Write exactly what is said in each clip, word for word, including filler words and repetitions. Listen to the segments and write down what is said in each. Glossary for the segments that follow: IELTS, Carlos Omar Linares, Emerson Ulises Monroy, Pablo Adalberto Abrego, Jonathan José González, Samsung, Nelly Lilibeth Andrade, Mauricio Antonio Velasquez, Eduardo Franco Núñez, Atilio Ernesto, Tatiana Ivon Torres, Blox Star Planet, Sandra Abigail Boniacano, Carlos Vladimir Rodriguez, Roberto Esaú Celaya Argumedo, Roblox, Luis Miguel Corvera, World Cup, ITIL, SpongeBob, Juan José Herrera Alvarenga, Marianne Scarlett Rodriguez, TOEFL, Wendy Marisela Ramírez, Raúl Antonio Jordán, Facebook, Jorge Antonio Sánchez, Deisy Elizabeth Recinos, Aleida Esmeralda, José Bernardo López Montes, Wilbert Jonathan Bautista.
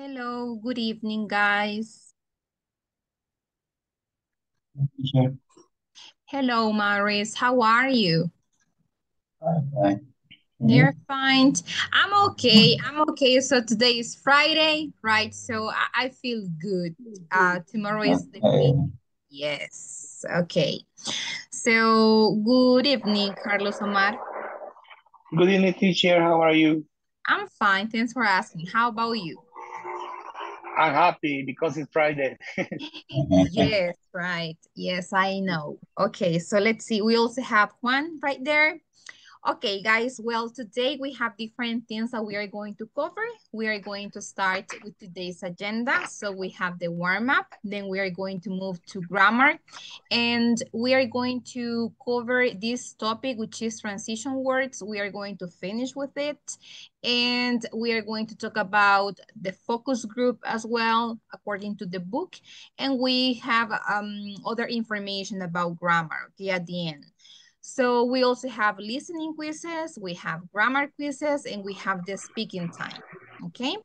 Hello, good evening, guys. Sure. Hello, Maurice. How are you? I'm fine. You're fine. I'm okay. I'm okay. So today is Friday, right? So I, I feel good. Uh, tomorrow is the week. Yes. Okay. So good evening, Carlos Omar. Good evening, teacher. How are you? I'm fine. Thanks for asking. How about you? I'm happy because it's Friday. Yes, right. Yes, I know. Okay, so let's see. We also have Juan right there. Okay, guys. Well, today we have different things that we are going to cover. We are going to start with today's agenda. So we have the warm-up. Then we are going to move to grammar. And we are going to cover this topic, which is transition words. We are going to finish with it. And we are going to talk about the focus group as well, according to the book. And we have um, other information about grammar, okay, at the end. So we also have listening quizzes, we have grammar quizzes, and we have the speaking time, okay?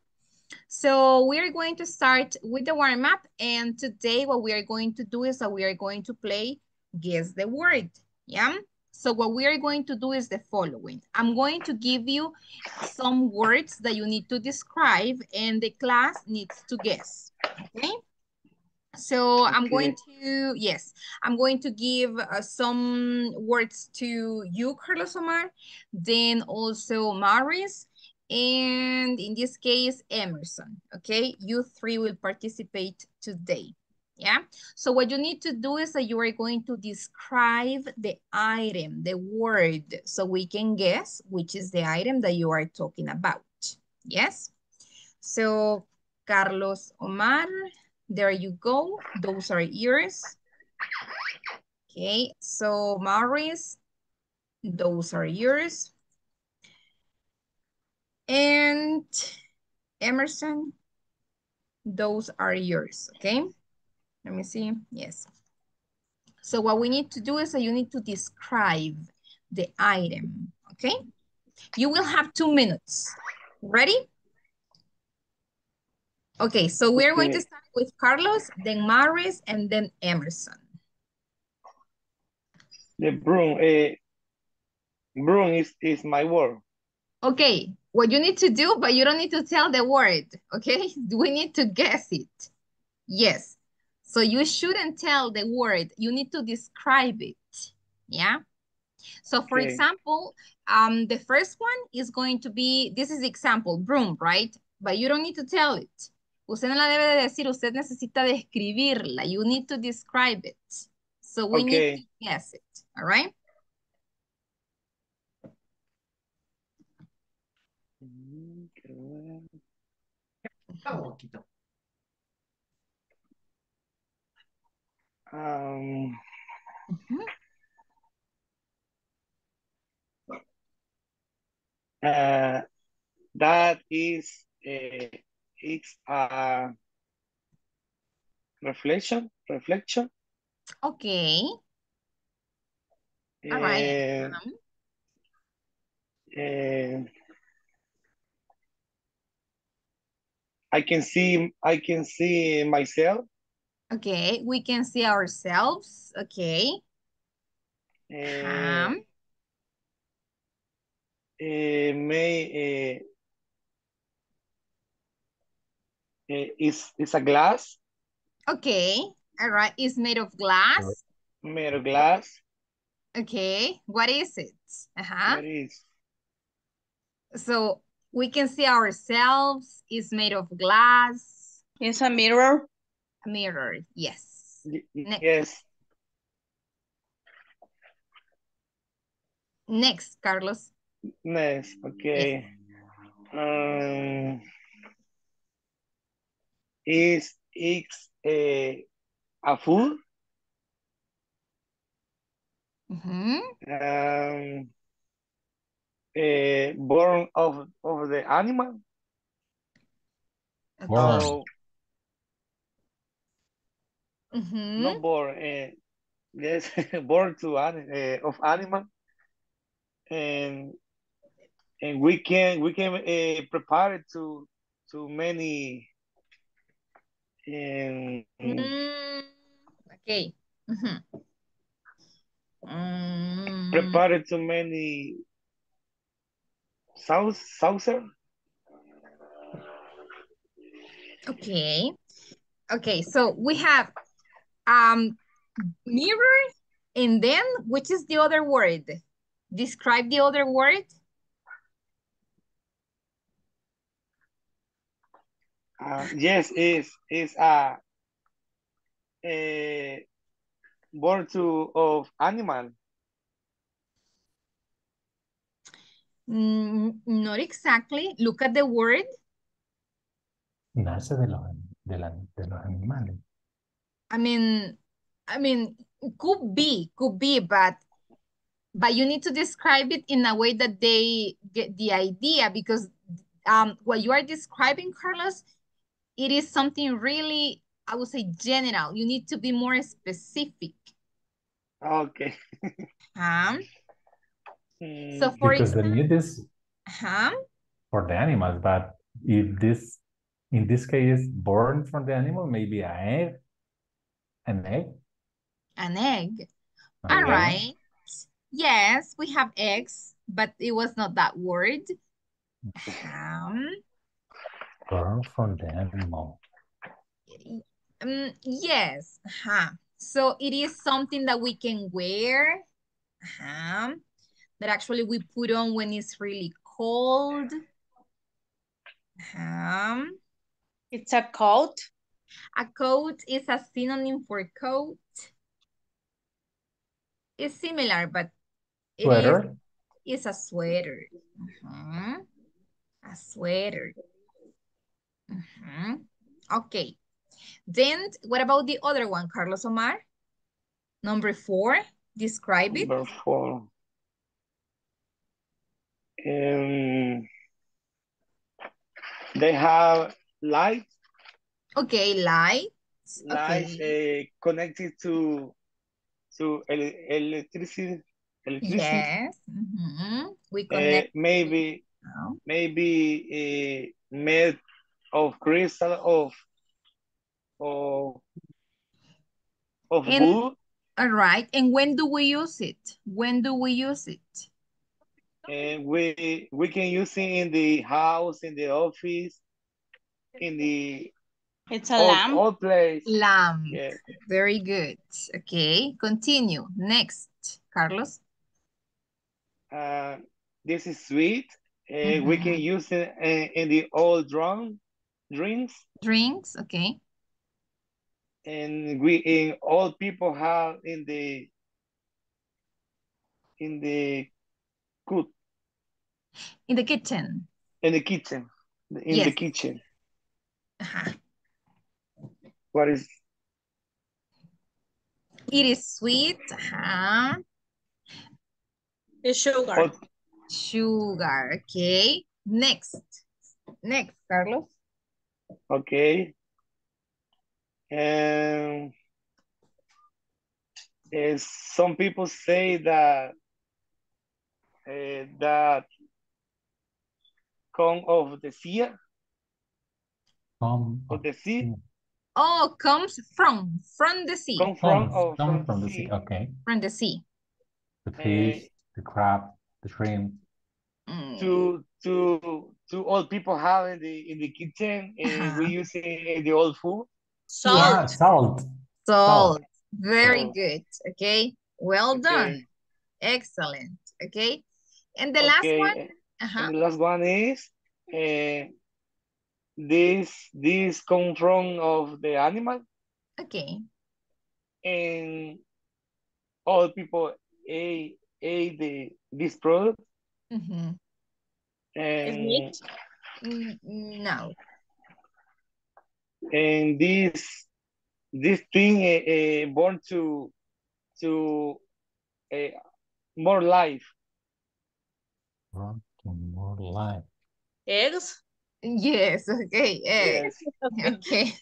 So we're going to start with the warm-up. And today what we are going to do is that we are going to play Guess the Word, yeah? So what we are going to do is the following. I'm going to give you some words that you need to describe and the class needs to guess, okay? So okay. I'm going to, yes, I'm going to give uh, some words to you, Carlos Omar, then also Maurice, and in this case, Emerson, okay? You three will participate today. Yeah. So what you need to do is that you are going to describe the item, the word, so we can guess which is the item that you are talking about. Yes. So Carlos Omar, there you go. Those are yours. Okay. So Maurice, those are yours. And Emerson, those are yours. Okay. Let me see. Yes. So what we need to do is that you need to describe the item. Okay. You will have two minutes. Ready? Okay. So we're okay. going to start with Carlos, then Maurice, and then Emerson. The broom. Uh, broom is, is my word. Okay. What you need to do, but you don't need to tell the word. Okay. We need to guess it. Yes. So you shouldn't tell the word. You need to describe it, yeah? So for okay. example, um, the first one is going to be, this is the example, broom, right? But you don't need to tell it. Usted no la debe de decir, usted necesita describirla. You need to describe it. So we okay. need to guess it, all right? Oh. Um, uh-huh. uh, that is uh, it's a reflection, reflection. Okay. All uh, right. Um. Uh, I can see. I can see myself. Okay, we can see ourselves. Okay. Uh, um. Uh, may uh, uh, is is a glass. Okay. All right. It's made of glass. Made of glass. Okay. What is it? Uh huh. What is? So we can see ourselves. It's made of glass. It's a mirror. Mirror, yes. Next. Yes. Next, Carlos. Next, okay. Yes. Um, is it a, a food? Mm-hmm. Um, a born of, of the animal? Okay. Wow. Mm-hmm. Not born, uh, yes, born to uh, of animal, and and we can we can uh, prepare it to to many Um, mm, okay. Mm-hmm. um, prepared too many sauce, saucer. Okay. Okay, so we have um, mirror, and then which is the other word? Describe the other word. Uh, yes, is is a, a virtue of animal. Mm, not exactly. Look at the word. Nace de los de, la, de los animales. I mean, I mean, could be, could be, but but you need to describe it in a way that they get the idea, because um, what you are describing, Carlos, it is something really, I would say, general. You need to be more specific. Okay. um, so for because example, they need this huh? for the animals, but if this, in this case, born from the animal, maybe an egg, an egg. An egg. All okay. right. Yes, we have eggs, but it was not that word. Um, Born from the animal. Um, yes. Uh-huh. So it is something that we can wear, uh-huh. that actually we put on when it's really cold. Uh-huh. It's a coat. A coat is a synonym for coat. It's similar, but it sweater. Is it's a sweater. Uh-huh. A sweater. Uh-huh. Okay. Then what about the other one, Carlos Omar? Number four, describe it. Number four. Um, they have light. Okay, light. Light okay. Uh, connected to to el electricity. electricity. Yes. Mm-hmm. We connect. Uh, maybe oh. maybe uh, made of crystal of of of and, wood. All right. And when do we use it? When do we use it? And we we can use it in the house, in the office, in the. It's a lamp. All place. Lamp. Yeah. Very good. Okay. Continue. Next, Carlos. Uh, this is sweet. Uh, mm-hmm. We can use it uh, in the old drum, drinks. Drinks. Okay. And we in all people have in the in the cook. In the kitchen. In the kitchen. In yes. the kitchen. Uh-huh. What is? It is sweet. Huh? It's sugar. What? Sugar. Okay. Next. Next, Carlos. Okay. Um, uh, some people say that uh, that come of the sea. Come of the sea. Oh, comes from, from the sea. Come from, oh, come from, from the sea. sea, okay. From the sea. The fish, uh, the crab, the shrimp. To to to old people have in the in the kitchen, and uh-huh. we use in the old food. Salt. Yeah, salt. salt. Salt. Very salt. good. Okay. Well okay. done. Excellent. Okay. And the okay. last one. Uh-huh. And the last one is. Uh, This this comes from of the animal. Okay. And all people ate, ate the this product. Mm-hmm. And no. And this this thing uh, uh, born to to uh, more life. Born to more life. Eggs. Yes, okay, yes. yes. okay,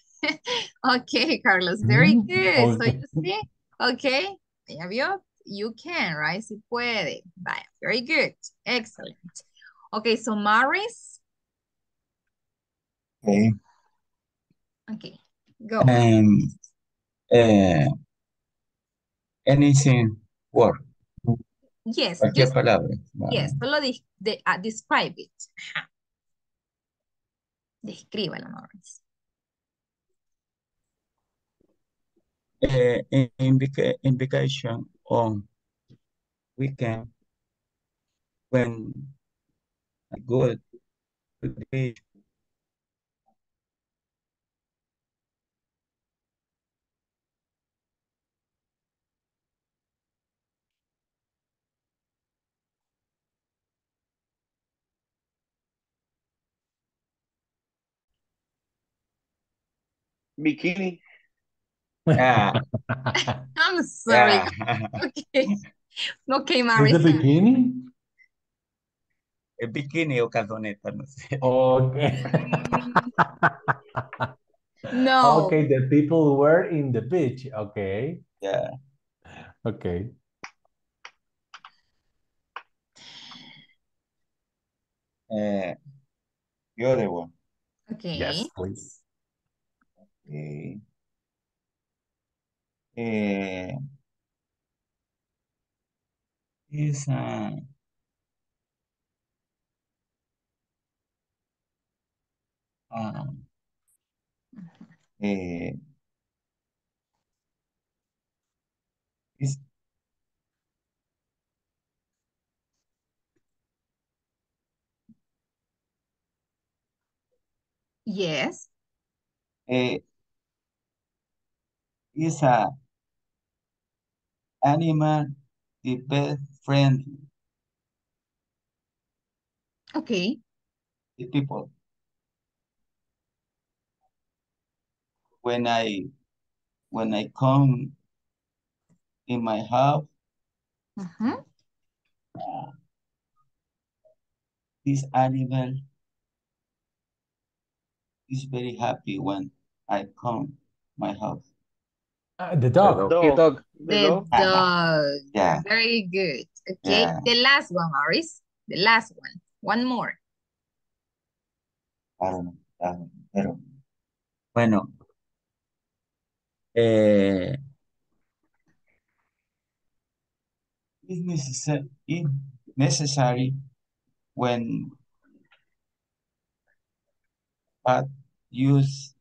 okay, Carlos, very good. So you see, okay, ya vio, you can, right? Si puede, vaya, very good, excellent. Okay, so Maris. Okay. Okay, Go. Um, uh, anything word. Yes. Cualquier just, palabra. Yes, solo de, de, uh, describe it. Ajá. Descríbalo, Mauricio. Uh, invica invitation on weekend when I go to the beach. Bikini. Yeah. I'm sorry. Yeah. Okay. Okay, Mauricio. Is it bikini? A bikini o calzoneta, no sé. Okay. No. Okay, the people were in the beach. Okay. Yeah. Okay. Uh, the other one. Okay. Yes, please. Okay. Uh, is uh, um, uh, is yes. Uh, Is a animal the best friend? Okay. The people. When I when I come in my house, uh-huh. uh, this animal is very happy when I come my house. Uh, the dog. The dog. dog. The dog. The dog. Yeah. Very good. Okay. Yeah. The last one, Maurice. The last one. One more. I don't know. I don't know. Pero, bueno. Eh, it's necessary, it's necessary when but use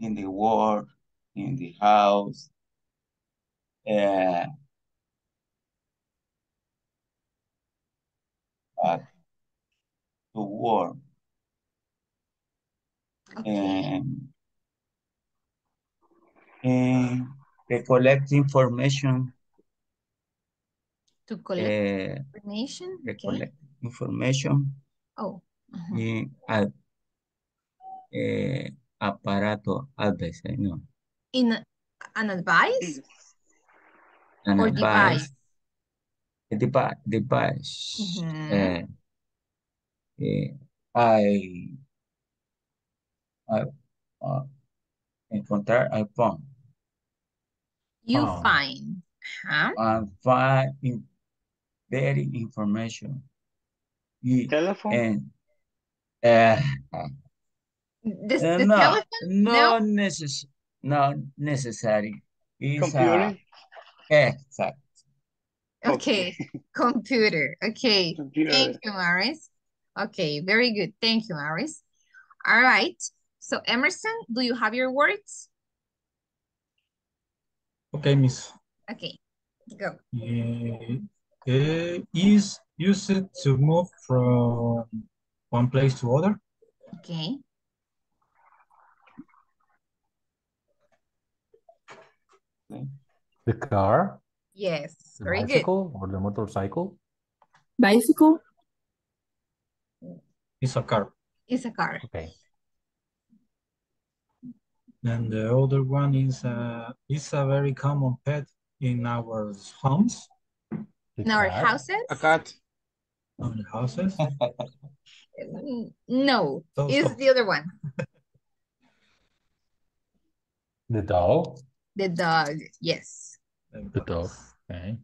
in the world. In the house, uh, but to work, okay. and, and to collect information. To collect uh, information. To collect okay. information. Oh. Uh-huh. Y al, eh, aparato al diseño. In an advice? An or advice. Device? Device. device. Mm-hmm. uh, uh, I, I uh, encontrar, I found. You um, find. Huh? I find in very information. Telephone? And, uh, this, uh, the no, telephone? No, no necessary. Not necessary. It's computer. Exact. Okay. Computer. Okay. Computer. Thank you, Maurice. Okay. Very good. Thank you, Maurice. All right. So, Emerson, do you have your words? Okay, Miss. Okay. Go. Uh, uh, is used to move from one place to other. Okay. The car? Yes, the very bicycle good. Or the motorcycle? Bicycle? It's a car. It's a car. Okay. And the other one is a, it's a very common pet in our homes. The in cat. Our houses? A cat. On the houses? No, so, it's so. The other one. The dog? The dog, yes. The dog, okay.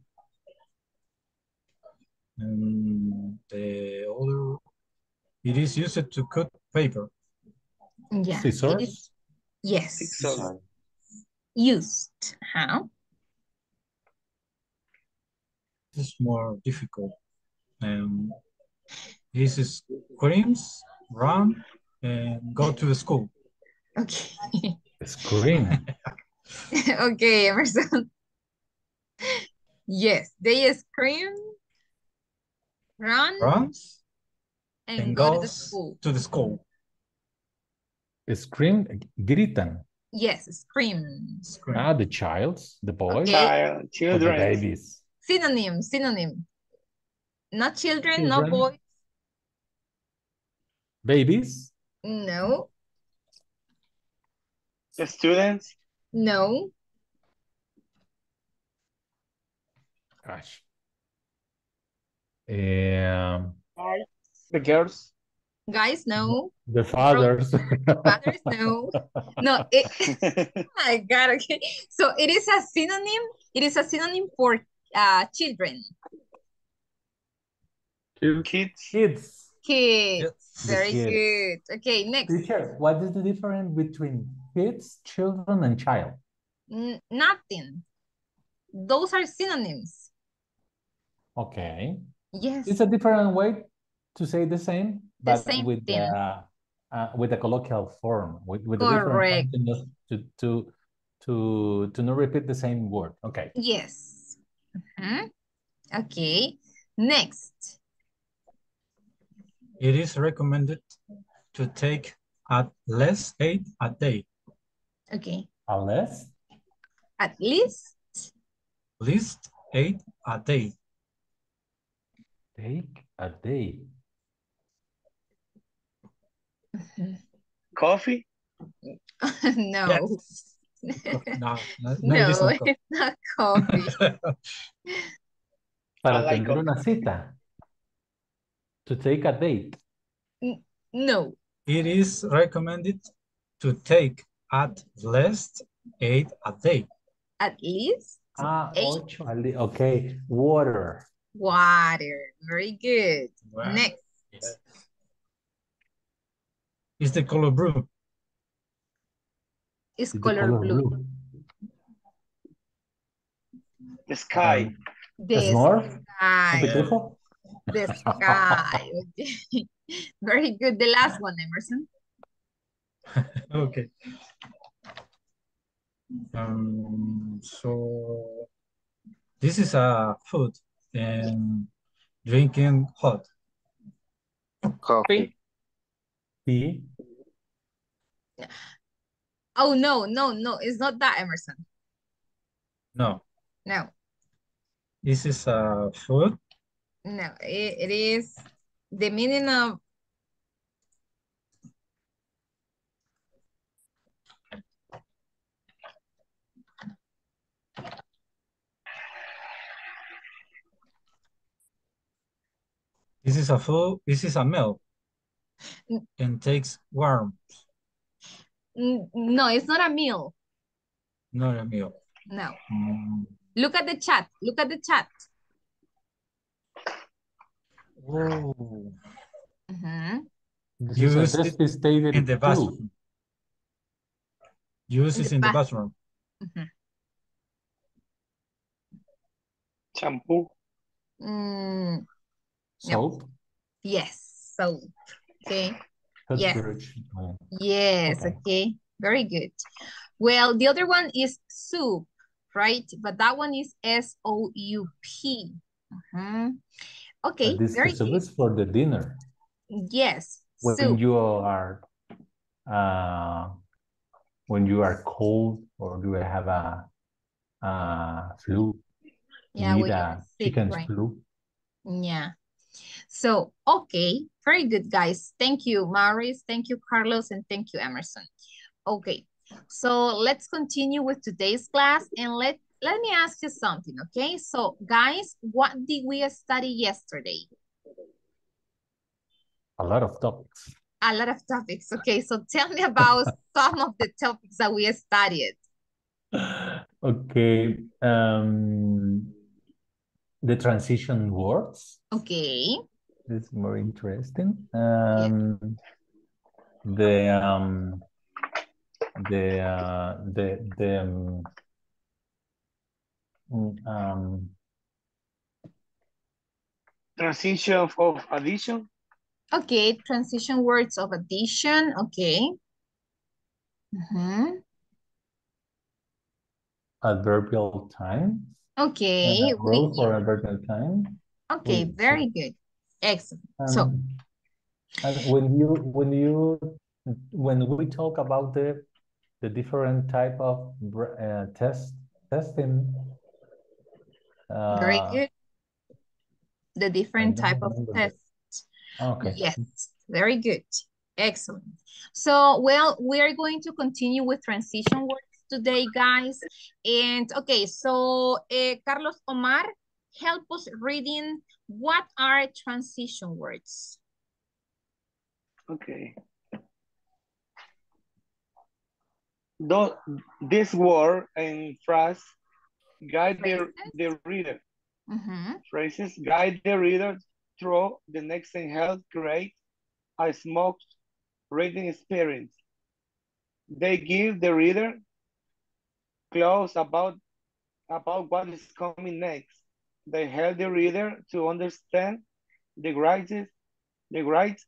And the other, it is used to cut paper. Yeah. Scissors? It is, Yes. Used. Used. How? It's more difficult. Um, he screams, run, and go to the school. Okay. Scream. Okay, Emerson. Yes, they scream, run, runs, and, and go to the school. To the school. Scream, gritan. Yes, scream. Scream. Ah, the childs, the boys, okay. Child, children, the babies. Synonym, synonym. Not children, children, not boys. Babies? No. The students? No. Gosh. Um, the girls? Guys, no. The fathers. Fathers, no. No. It, oh my God. Okay. So it is a synonym. It is a synonym for uh, children. Kids. Kids. Kids. Yes. Very kids. Good. Okay, next. Teacher, what is the difference between kids, children, and child? N nothing. Those are synonyms. Okay. Yes. It's a different way to say the same, but the same with thing. the uh, with the colloquial form, with with correct. The different to to to to not repeat the same word. Okay. Yes. Uh-huh. Okay. Next. It is recommended to take at least eight a day. Okay. At least? At least? At least eight a day. Take a day. Coffee? No. Yes. No, no, no, no, it's not, it's not coffee. Para like tener coffee. Una cita. To take a date? No. It is recommended to take at least eight a day. At least? Ah, eight. Okay. Water. Water. Very good. Wow. Next. Yes. Is the color blue? Is color, color blue. blue? The sky. The sky. Beautiful. The sky. Okay. Very good. The last one, Emerson. Okay. Um, so this is a food and drinking hot. Coffee. Tea. Oh, no, no, no. It's not that, Emerson. No. No. This is a food. No, it, it is the meaning of this is a full, this is a meal and takes warmth. No, it's not a meal. Not a meal. No. Mm. Look at the chat. Look at the chat. Whoa. Uh-huh. Use it in the bathroom. Use it in the bathroom. Uh-huh. Shampoo. Mm, soap. No. Yes, soap. Okay. That's yes. Yes, okay. okay. Very good. Well, the other one is soup, right? But that one is S O U P. Uh-huh. Okay, this very so good. This for the dinner. Yes. When soup. you are, uh, when you are cold or you have a, a flu, yeah, you need a chicken right. flu. Yeah. So okay, very good, guys. Thank you, Maurice. Thank you, Carlos, and thank you, Emerson. Okay, so let's continue with today's class and let's. Let me ask you something, okay? So, guys, what did we study yesterday? A lot of topics. A lot of topics. Okay, so tell me about some of the topics that we studied. Okay. Um, the transition words. Okay. It's more interesting. Um, yeah. The um, the uh, the the um, um, transition of, of addition. Okay, transition words of addition. Okay. Mm-hmm. Adverbial time. Okay. Rule for adverbial time. Okay, we, very good. Excellent. Um, so and when you when you when we talk about the the different type of uh, test testing. Uh, very good. The different type of tests. Okay. Yes, very good. Excellent. So, well, we are going to continue with transition words today, guys. And okay, so uh, Carlos Omar, help us reading what are transition words. Okay. Th this word and phrase guide the, the reader. Mm-hmm. Phrases guide the reader through the next and help create a smooth reading experience. They give the reader clues about, about what is coming next. They help the reader to understand the greatest, the great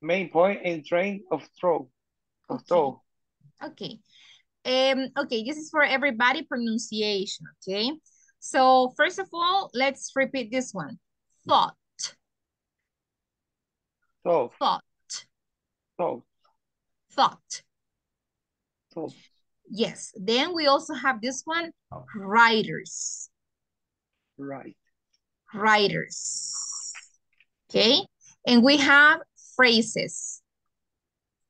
main point and train of thought. Of thought. Okay. Um, okay, this is for everybody pronunciation, okay? So first of all, let's repeat this one. Thought. Thought. Thought. Thought. Thought. Thought. Yes. Then we also have this one. Oh. Writers. Right. Writers. Okay. And we have phrases.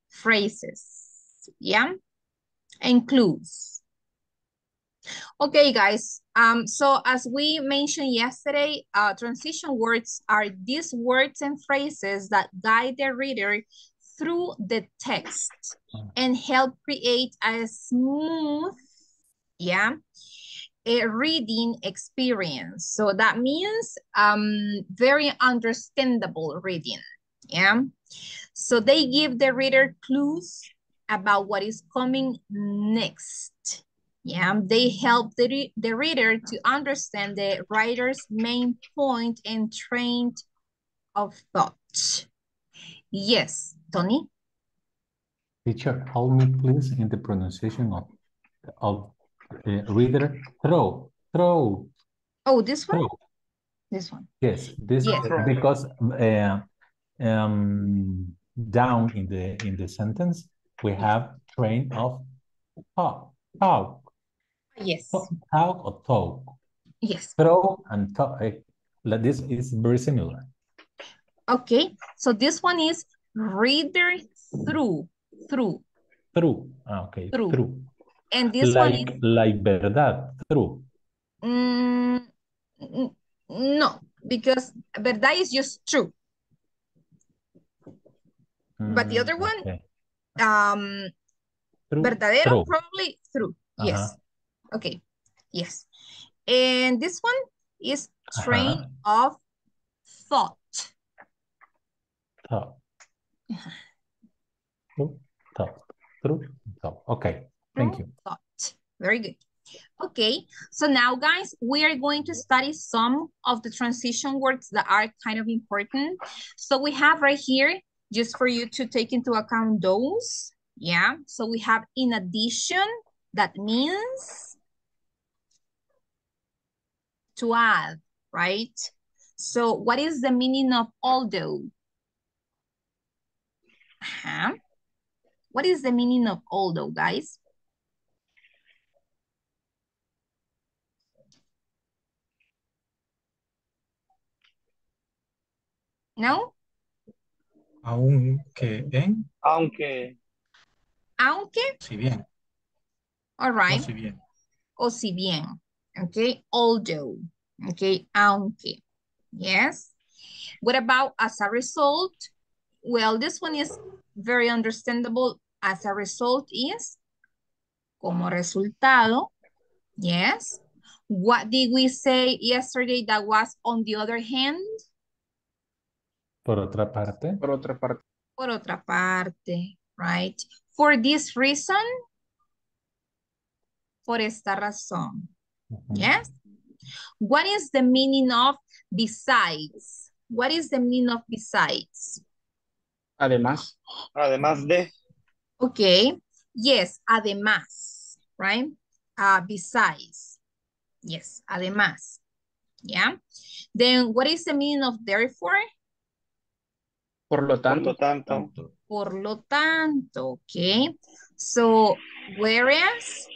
Phrases. Yeah. And clues. Okay, guys. Um. So as we mentioned yesterday, uh, transition words are these words and phrases that guide the reader through the text and help create a smooth, yeah, a reading experience. So that means um very understandable reading, yeah. So they give the reader clues about what is coming next. Yeah, they help the, re the reader to understand the writer's main point and train of thought. Yes, Tony? Teacher, help me please in the pronunciation of, of uh, reader. Throw, throw. Oh, this one? Throw. This one. Yes, this yes. Uh, because uh, um, down in the, in the sentence, we have train of thought. Talk. Yes. Talk, talk or talk. Yes. Throw and talk. This is very similar. Okay. So this one is reader through. Through. Through. Okay. Through. Through. And this like, one is... Like verdad. Through. Mm, no. Because verdad is just true. Mm, but the other one... Okay. Um. Through, verdadero, through. Probably through. Uh-huh. Yes. Okay. Yes. And this one is train uh-huh. of thought. Thought. Uh-huh. Through, thought. Through, thought. Okay. Thank through you. Thought. Very good. Okay. So now, guys, we are going to study some of the transition words that are kind of important. So we have right here, just for you to take into account those. Yeah, so we have in addition, that means to add, right? So what is the meaning of although? Uh-huh. What is the meaning of although, guys? No? Aunque, eh? Aunque. Aunque, si bien. All right. O si bien. O si bien. Okay. Although. Okay. Aunque. Yes. What about as a result? Well, this one is very understandable. As a result is como resultado. Yes. What did we say yesterday that was on the other hand? Por otra parte. Por otra parte. Por otra parte. right? For this reason, por esta razón, mm-hmm. yes? What is the meaning of besides? What is the meaning of besides? Además. Además de. Okay, yes, además, right? Uh, besides, yes, además, yeah? Then what is the meaning of therefore? Por lo tanto. tanto. Por lo tanto, okay. So, whereas?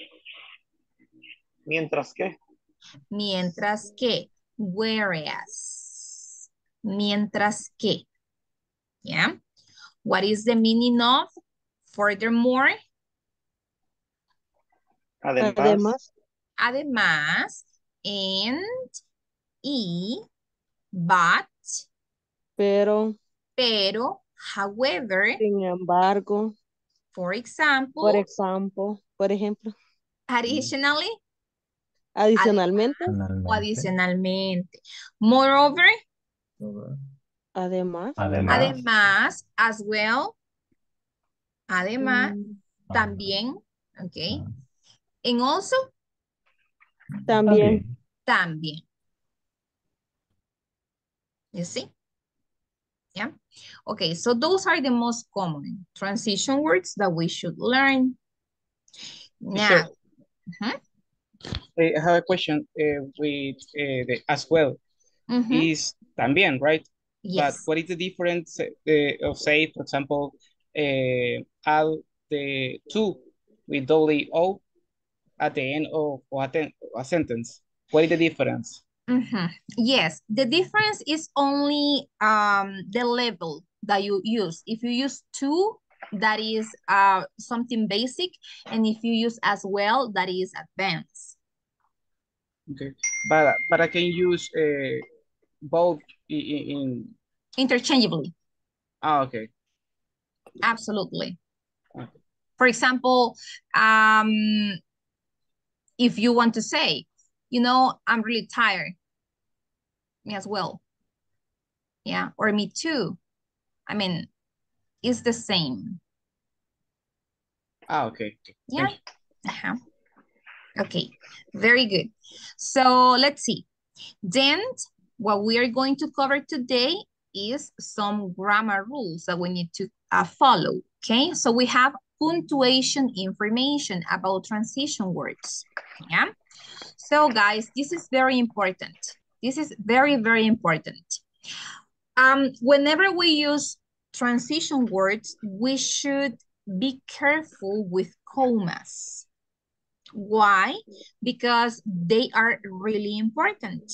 Mientras que. Mientras que, whereas, mientras que, yeah. What is the meaning of furthermore? Además. Además, and, y, but, pero, pero, however, sin embargo, for example, por ejemplo, por ejemplo, additionally, Adicionalmente. Adicionalmente. O adicionalmente. Moreover. Además. Además. Además, as well. Además, mm. también. Okay. And also. También. También. You see? Yeah. Okay, so those are the most common transition words that we should learn. Now. Sure. Uh-huh. I have a question uh, with uh, the as well. Mm-hmm. Is también, right? Yes. But what is the difference uh, of, say, for example, uh, all the two with double O at the end of or at the, a sentence? What is the difference? Mm-hmm. Yes, the difference is only um, the level that you use. If you use two, that is uh, something basic, and if you use as well, that is advanced. Okay, but but I can use uh, both in, in interchangeably. Ah, okay. Absolutely. Okay. For example, um, if you want to say, you know, I'm really tired. Me as well. Yeah, or me too. I mean, it's the same. Ah, okay. Yeah. Uh-huh. Okay, very good. So let's see. Then what we are going to cover today is some grammar rules that we need to uh, follow, okay? So we have punctuation information about transition words, yeah? So guys, this is very important. This is very, very important. Um, whenever we use transition words, we should be careful with commas. Why? Because they are really important.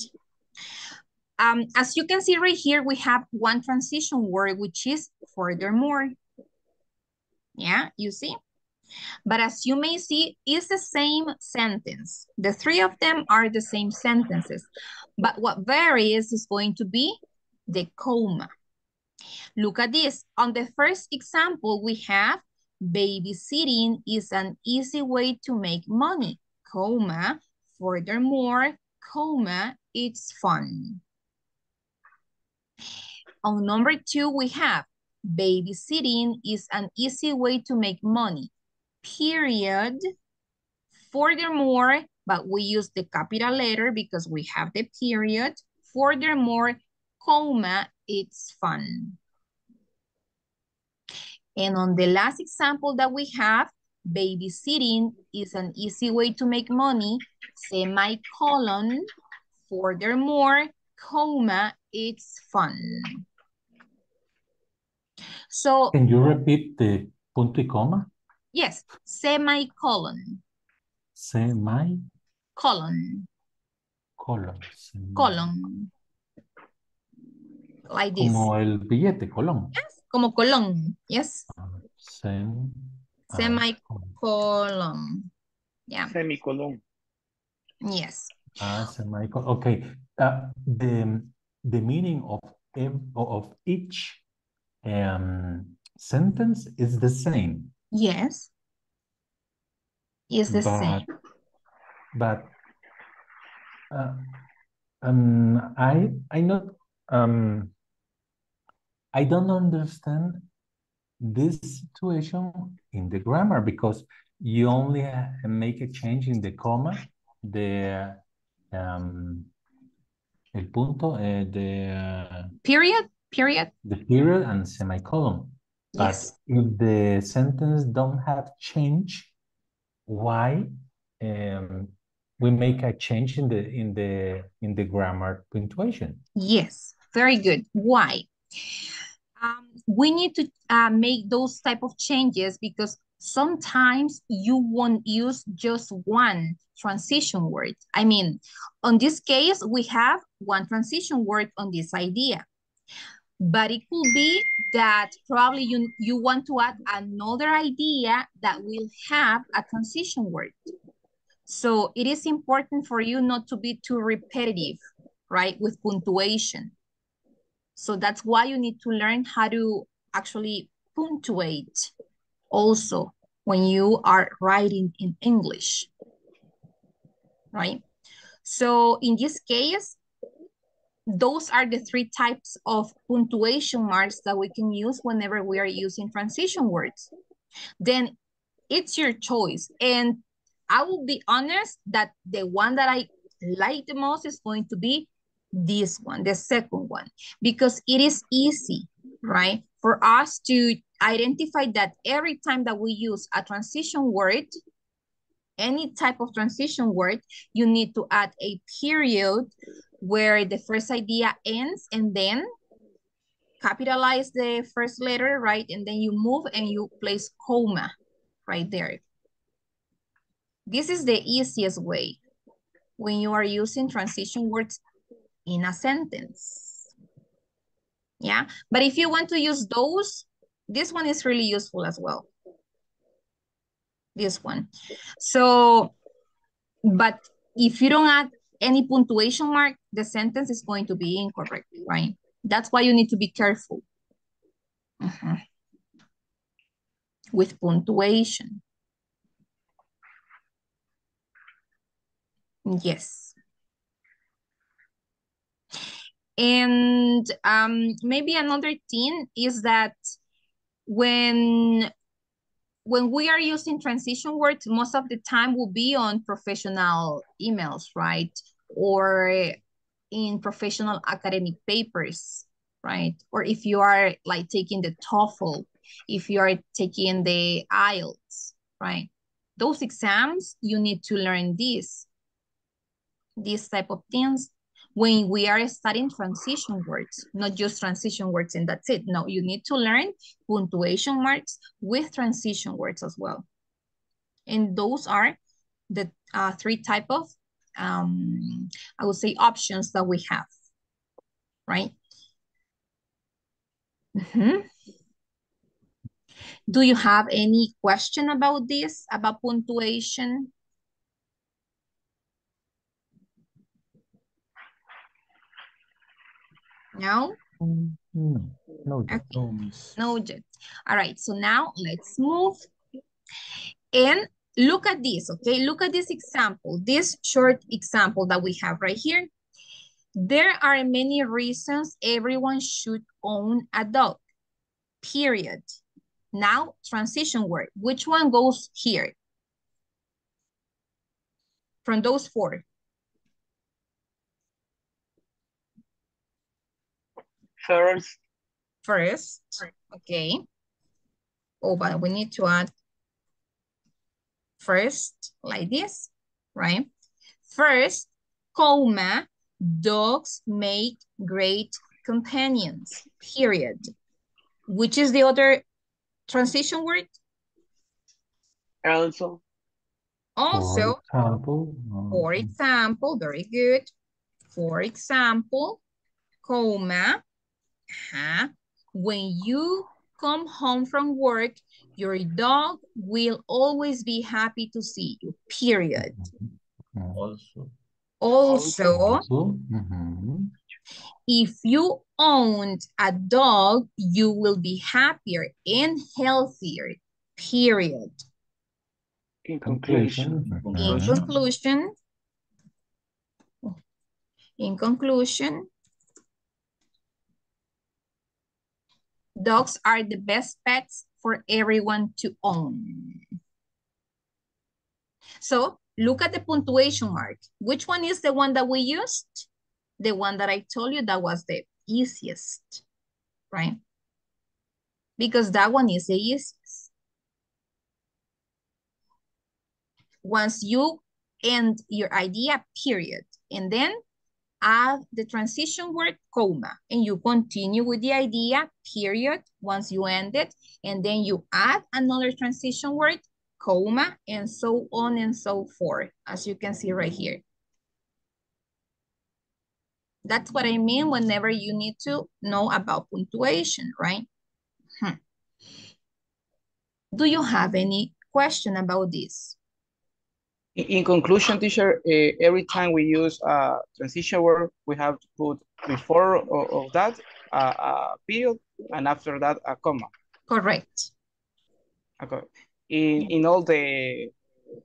Um, as you can see right here, we have one transition word, which is furthermore. Yeah, you see? But as you may see, it's the same sentence. The three of them are the same sentences. But what varies is going to be the comma. Look at this. On the first example, we have babysitting is an easy way to make money, comma, furthermore, comma, it's fun. On number two, we have babysitting is an easy way to make money, period, furthermore, but we use the capital letter because we have the period, furthermore, comma, it's fun. And on the last example that we have, babysitting is an easy way to make money, semicolon, furthermore, comma, it's fun. So can you repeat the punto y comma? Yes, semicolon. Semi? Colon. Colon. Semi colon. Like this. Como el billete, colon. Yes. Como colon, yes. Sem, uh, semicolon. Yeah. Semicolon. Yes. Ah, semicolon. Okay. Uh, the the meaning of of each um sentence is the same. Yes. Is the but, same. But uh, um, I I not um. I don't understand this situation in the grammar, because you only make a change in the comma, the um, el punto, uh, the period, period, the period and semicolon. Yes. But if the sentence don't have change, why um, we make a change in the in the in the grammar punctuation? Yes, very good. Why? Um, we need to uh, make those type of changes because sometimes you won't use just one transition word. I mean, on this case, we have one transition word on this idea, but it could be that probably you, you want to add another idea that will have a transition word. So it is important for you not to be too repetitive, right, with punctuation. So that's why you need to learn how to actually punctuate also when you are writing in English, right? So in this case, those are the three types of punctuation marks that we can use whenever we are using transition words. Then it's your choice. And I will be honest that the one that I like the most is going to be this one, the second one, because it is easy, right? For us to identify that every time that we use a transition word, any type of transition word, you need to add a period where the first idea ends and then capitalize the first letter, right? And then you move and you place comma right there. This is the easiest way when you are using transition words in a sentence. Yeah, but if you want to use those, this one is really useful as well. This one. So, but if you don't add any punctuation mark, the sentence is going to be incorrect, right? That's why you need to be careful uh-huh. with punctuation. Yes. And um, maybe another thing is that when when we are using transition words, most of the time will be on professional emails, right? Or in professional academic papers, right? Or if you are like taking the TOEFL, if you are taking the I E L T S, right? Those exams, you need to learn this, these type of things when we are studying transition words, not just transition words and that's it. No, you need to learn punctuation marks with transition words as well. And those are the uh, three type of, um, I would say, options that we have, right? Mm-hmm. Do you have any question about this, about punctuation? No? No. No, okay. no, no. All right, so now let's move. And look at this, okay? Look at this example, this short example that we have right here. There are many reasons everyone should own a dog, period. Now, transition word. Which one goes here? From those four. First. First, okay. Oh, but we need to add first like this, right? First, comma, dogs make great companions, period. Which is the other transition word? Also. Also. For example. For example, very good. For example, comma, Uh-huh. when you come home from work, your dog will always be happy to see you, period. Also, also, also. Uh-huh. if you owned a dog, you will be happier and healthier, period. In conclusion, in conclusion, in conclusion, Dogs are the best pets for everyone to own. So look at the punctuation mark. Which one is the one that we used? The one that I told you that was the easiest, right? Because that one is the easiest. Once you end your idea, period, and then add the transition word, comma, and you continue with the idea, period, once you end it, and then you add another transition word, comma, and so on and so forth, as you can see right here. That's what I mean whenever you need to know about punctuation, right? Hmm. Do you have any question about this? In conclusion, teacher, uh, every time we use a transition word, we have to put before of that a, a period, and after that a comma. Correct. Okay. In, in all the,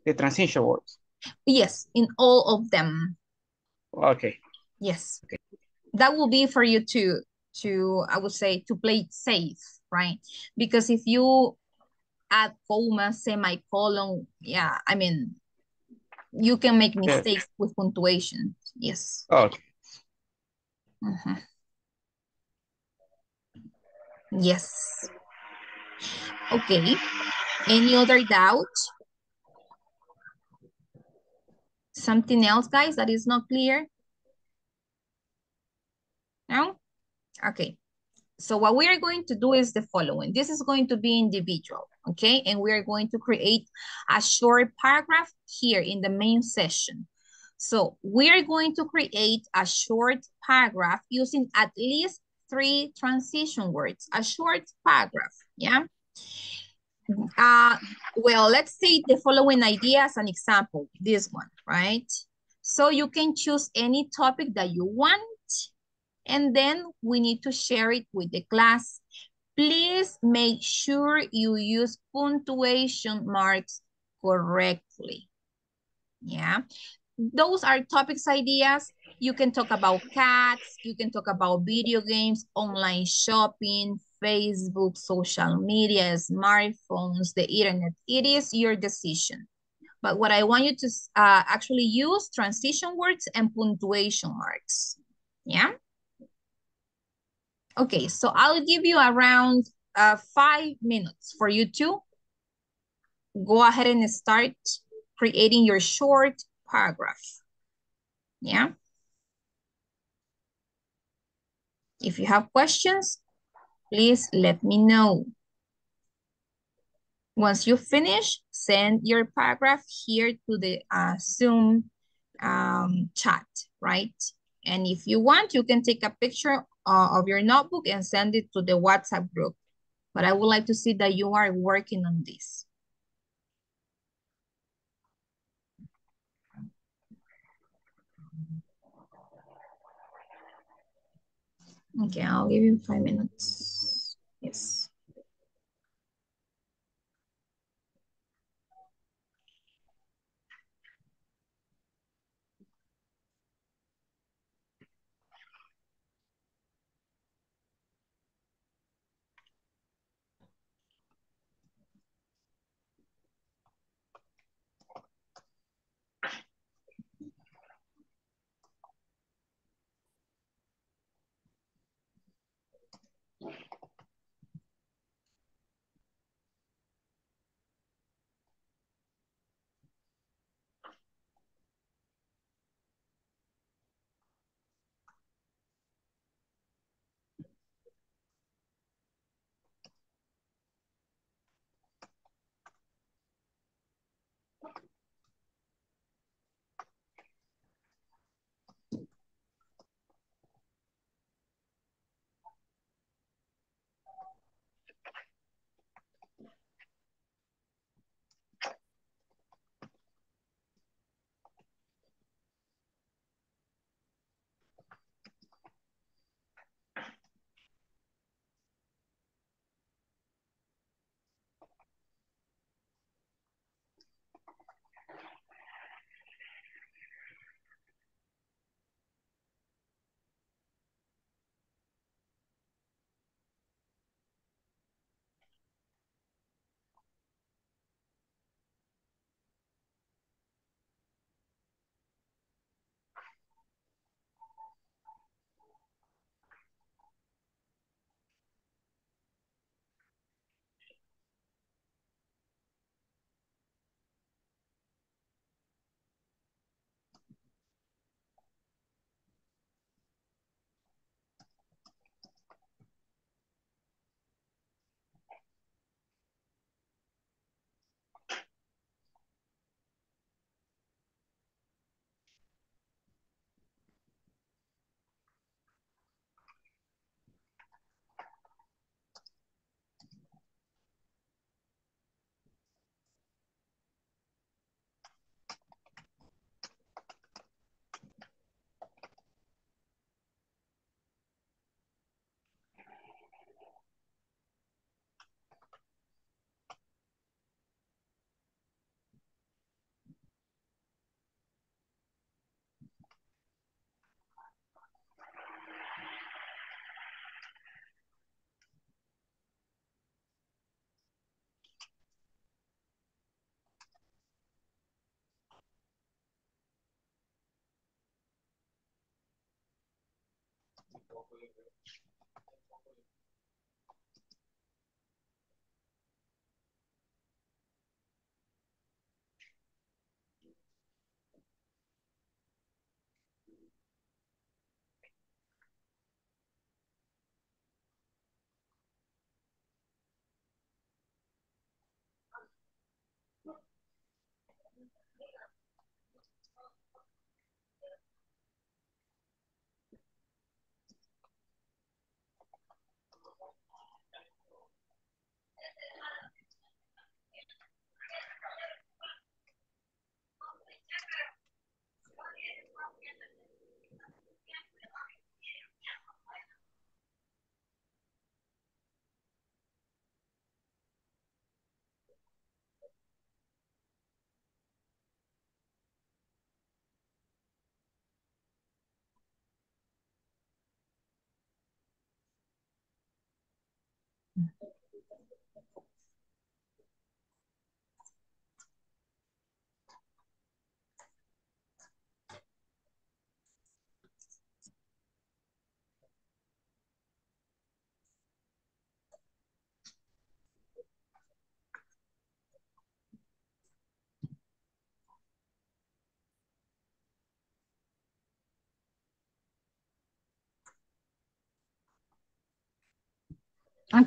the transition words? Yes, in all of them. Okay. Yes. Okay. That will be for you to, to, I would say, to play it safe, right? Because if you add comma, semicolon, yeah, I mean, you can make mistakes okay. with punctuation. Yes. Okay. Uh-huh. Yes. Okay. Any other doubt? Something else, guys, that is not clear? No? Okay. So what we are going to do is the following. This is going to be individual, okay? And we are going to create a short paragraph here in the main session. So we are going to create a short paragraph using at least three transition words, a short paragraph, yeah? Uh, well, let's take the following idea as an example, this one, right? So you can choose any topic that you want, and then we need to share it with the class. Please make sure you use punctuation marks correctly. Yeah, those are topics ideas. You can talk about cats, you can talk about video games, online shopping, Facebook, social media, smartphones, the internet. It is your decision. But what I want you to uh, actually use transition words and punctuation marks. Yeah. Okay, so I'll give you around uh, five minutes for you to go ahead and start creating your short paragraph. Yeah. If you have questions, please let me know. Once you finish, send your paragraph here to the uh, Zoom um, chat, right? And if you want, you can take a picture uh, of your notebook and send it to the WhatsApp group. But I would like to see that you are working on this. Okay, I'll give you five minutes. Yes.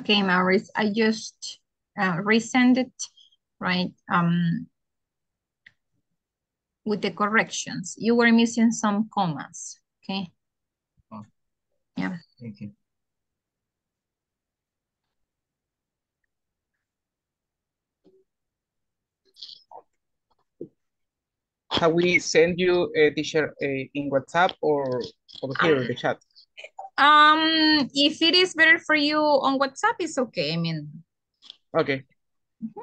Okay, Maurice, I just uh, resend it, right, um, with the corrections. You were missing some commas, okay? Oh. Yeah. Thank you. Have we sent you a teacher uh, in WhatsApp or over here in the chat? Um, if it is better for you on WhatsApp, it's okay. I mean, okay. Mm-hmm.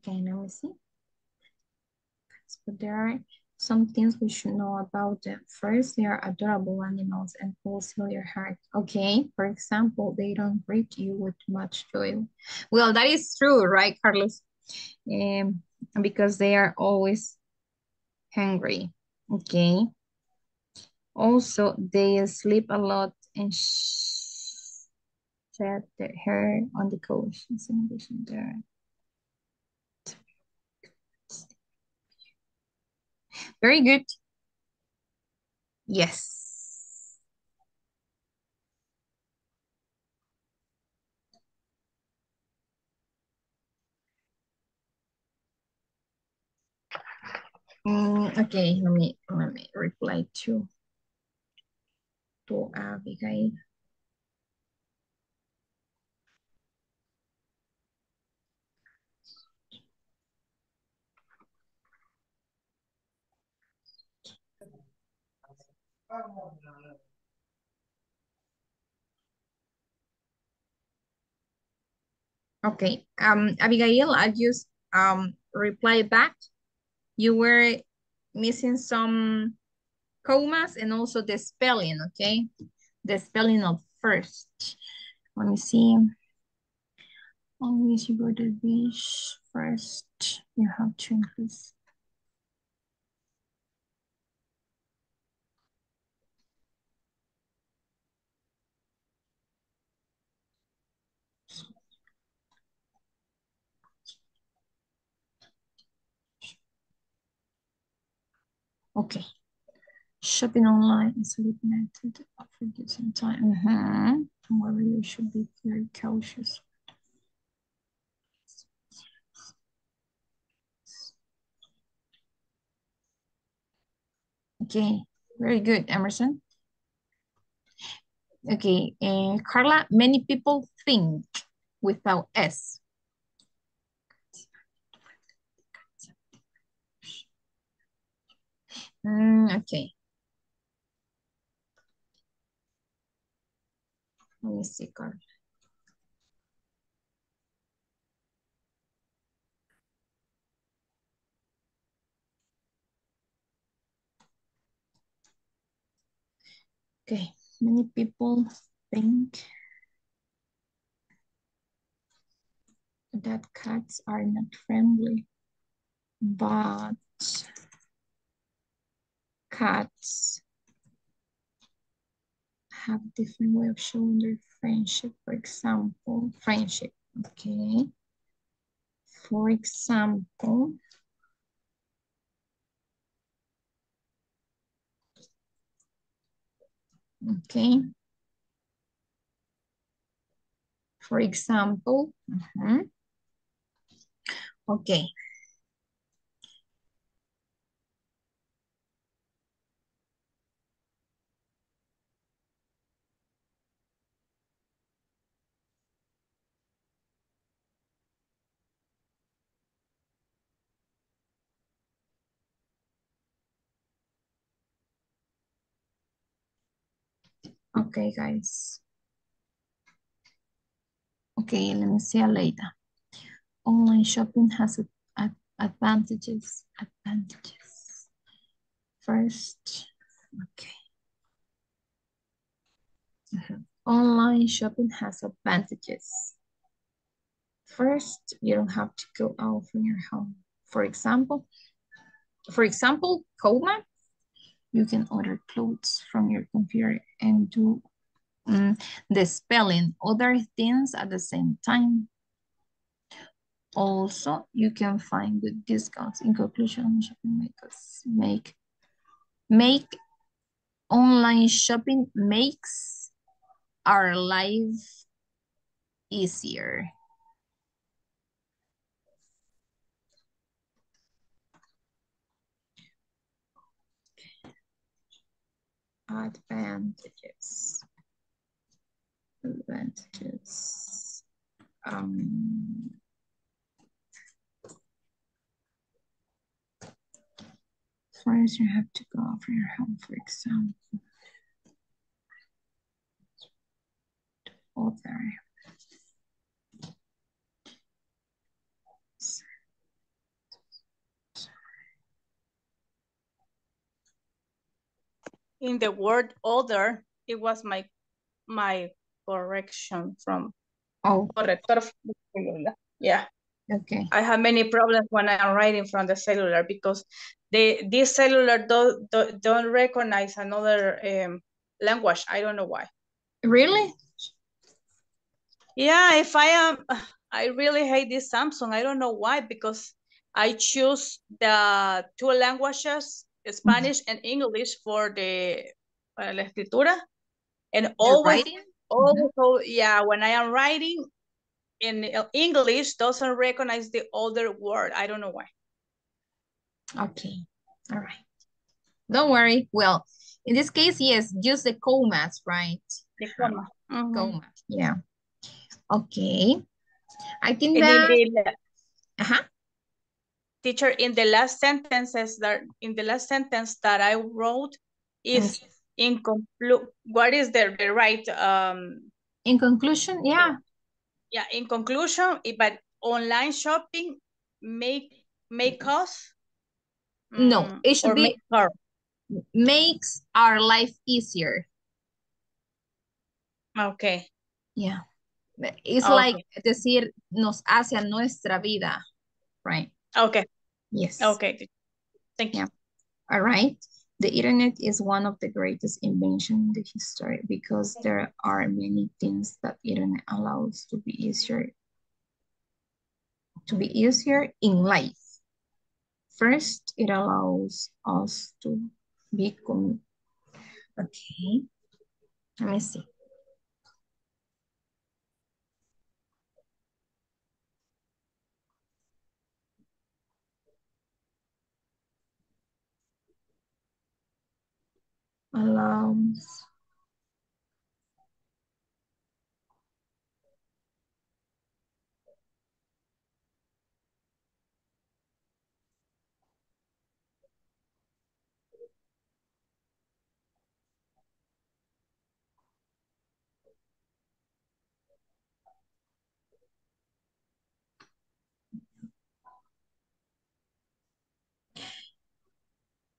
Okay, now we see. But there are some things we should know about them. First, they are adorable animals and will seal your heart. Okay, for example, they don't greet you with much joy. Well, that is true, right, Carlos? Um, because they are always hungry. Okay. Also, they sleep a lot and shed their hair on the couch. There. Very good. Yes. Mm, okay, let me let me reply to to Abigail. Okay, um, Abigail, I just um reply back. You were missing some commas and also the spelling, okay? The spelling of first. Let me see. Always you go to this first. You have to increase. Okay, Shopping online is a lead method of reducing time. Mm-hmm. However, you should be very cautious. Okay, very good, Emerson. Okay, uh, Carla, many people think without S. Mm, okay. Let me see, Carla. Okay, many people think that cats are not friendly, but cats have different way of showing their friendship. For example, friendship, okay? For example, okay. For example, uh-huh. Okay. Okay, guys. Okay, let me see Aleida. Online shopping has a, a, advantages. Advantages. First, okay. Uh-huh. Online shopping has advantages. First, you don't have to go out from your home. For example, for example, Coma. You can order clothes from your computer and do um, the spelling, other things at the same time. Also, you can find good discounts. In conclusion, shopping makes make make online shopping makes our life easier. Advantages, advantages, um, first you have to go over your home, for example, other. In the word "other," it was my my correction from oh corrector. Yeah. Okay. I have many problems when I'm writing from the cellular because they this cellular don't don't, don't recognize another um, language. I don't know why. Really? Yeah. If I am, I really hate this Samsung. I don't know why, because I choose the two languages. Spanish and English for the para la escritura, and always, always, mm-hmm. yeah. When I am writing in English, doesn't recognize the other word. I don't know why. Okay, all right. Don't worry. Well, in this case, yes, use the commas, right? The comma. Mm-hmm. Comma. Yeah. Okay. I think that. Uh huh. Teacher, in the last sentences that in the last sentence that I wrote is yes. incomplete. What is the, the right? Um, in conclusion, yeah, yeah. In conclusion, but online shopping make make us. No, um, it should be make makes our life easier. Okay. Yeah, it's okay. Like decir nos hace a nuestra vida, right? Okay. Yes. Okay. Thank you. Yeah. All right. The internet is one of the greatest inventions in the history because there are many things that internet allows to be easier to be easier in life. First, it allows us to be Okay, let me see. Alarms.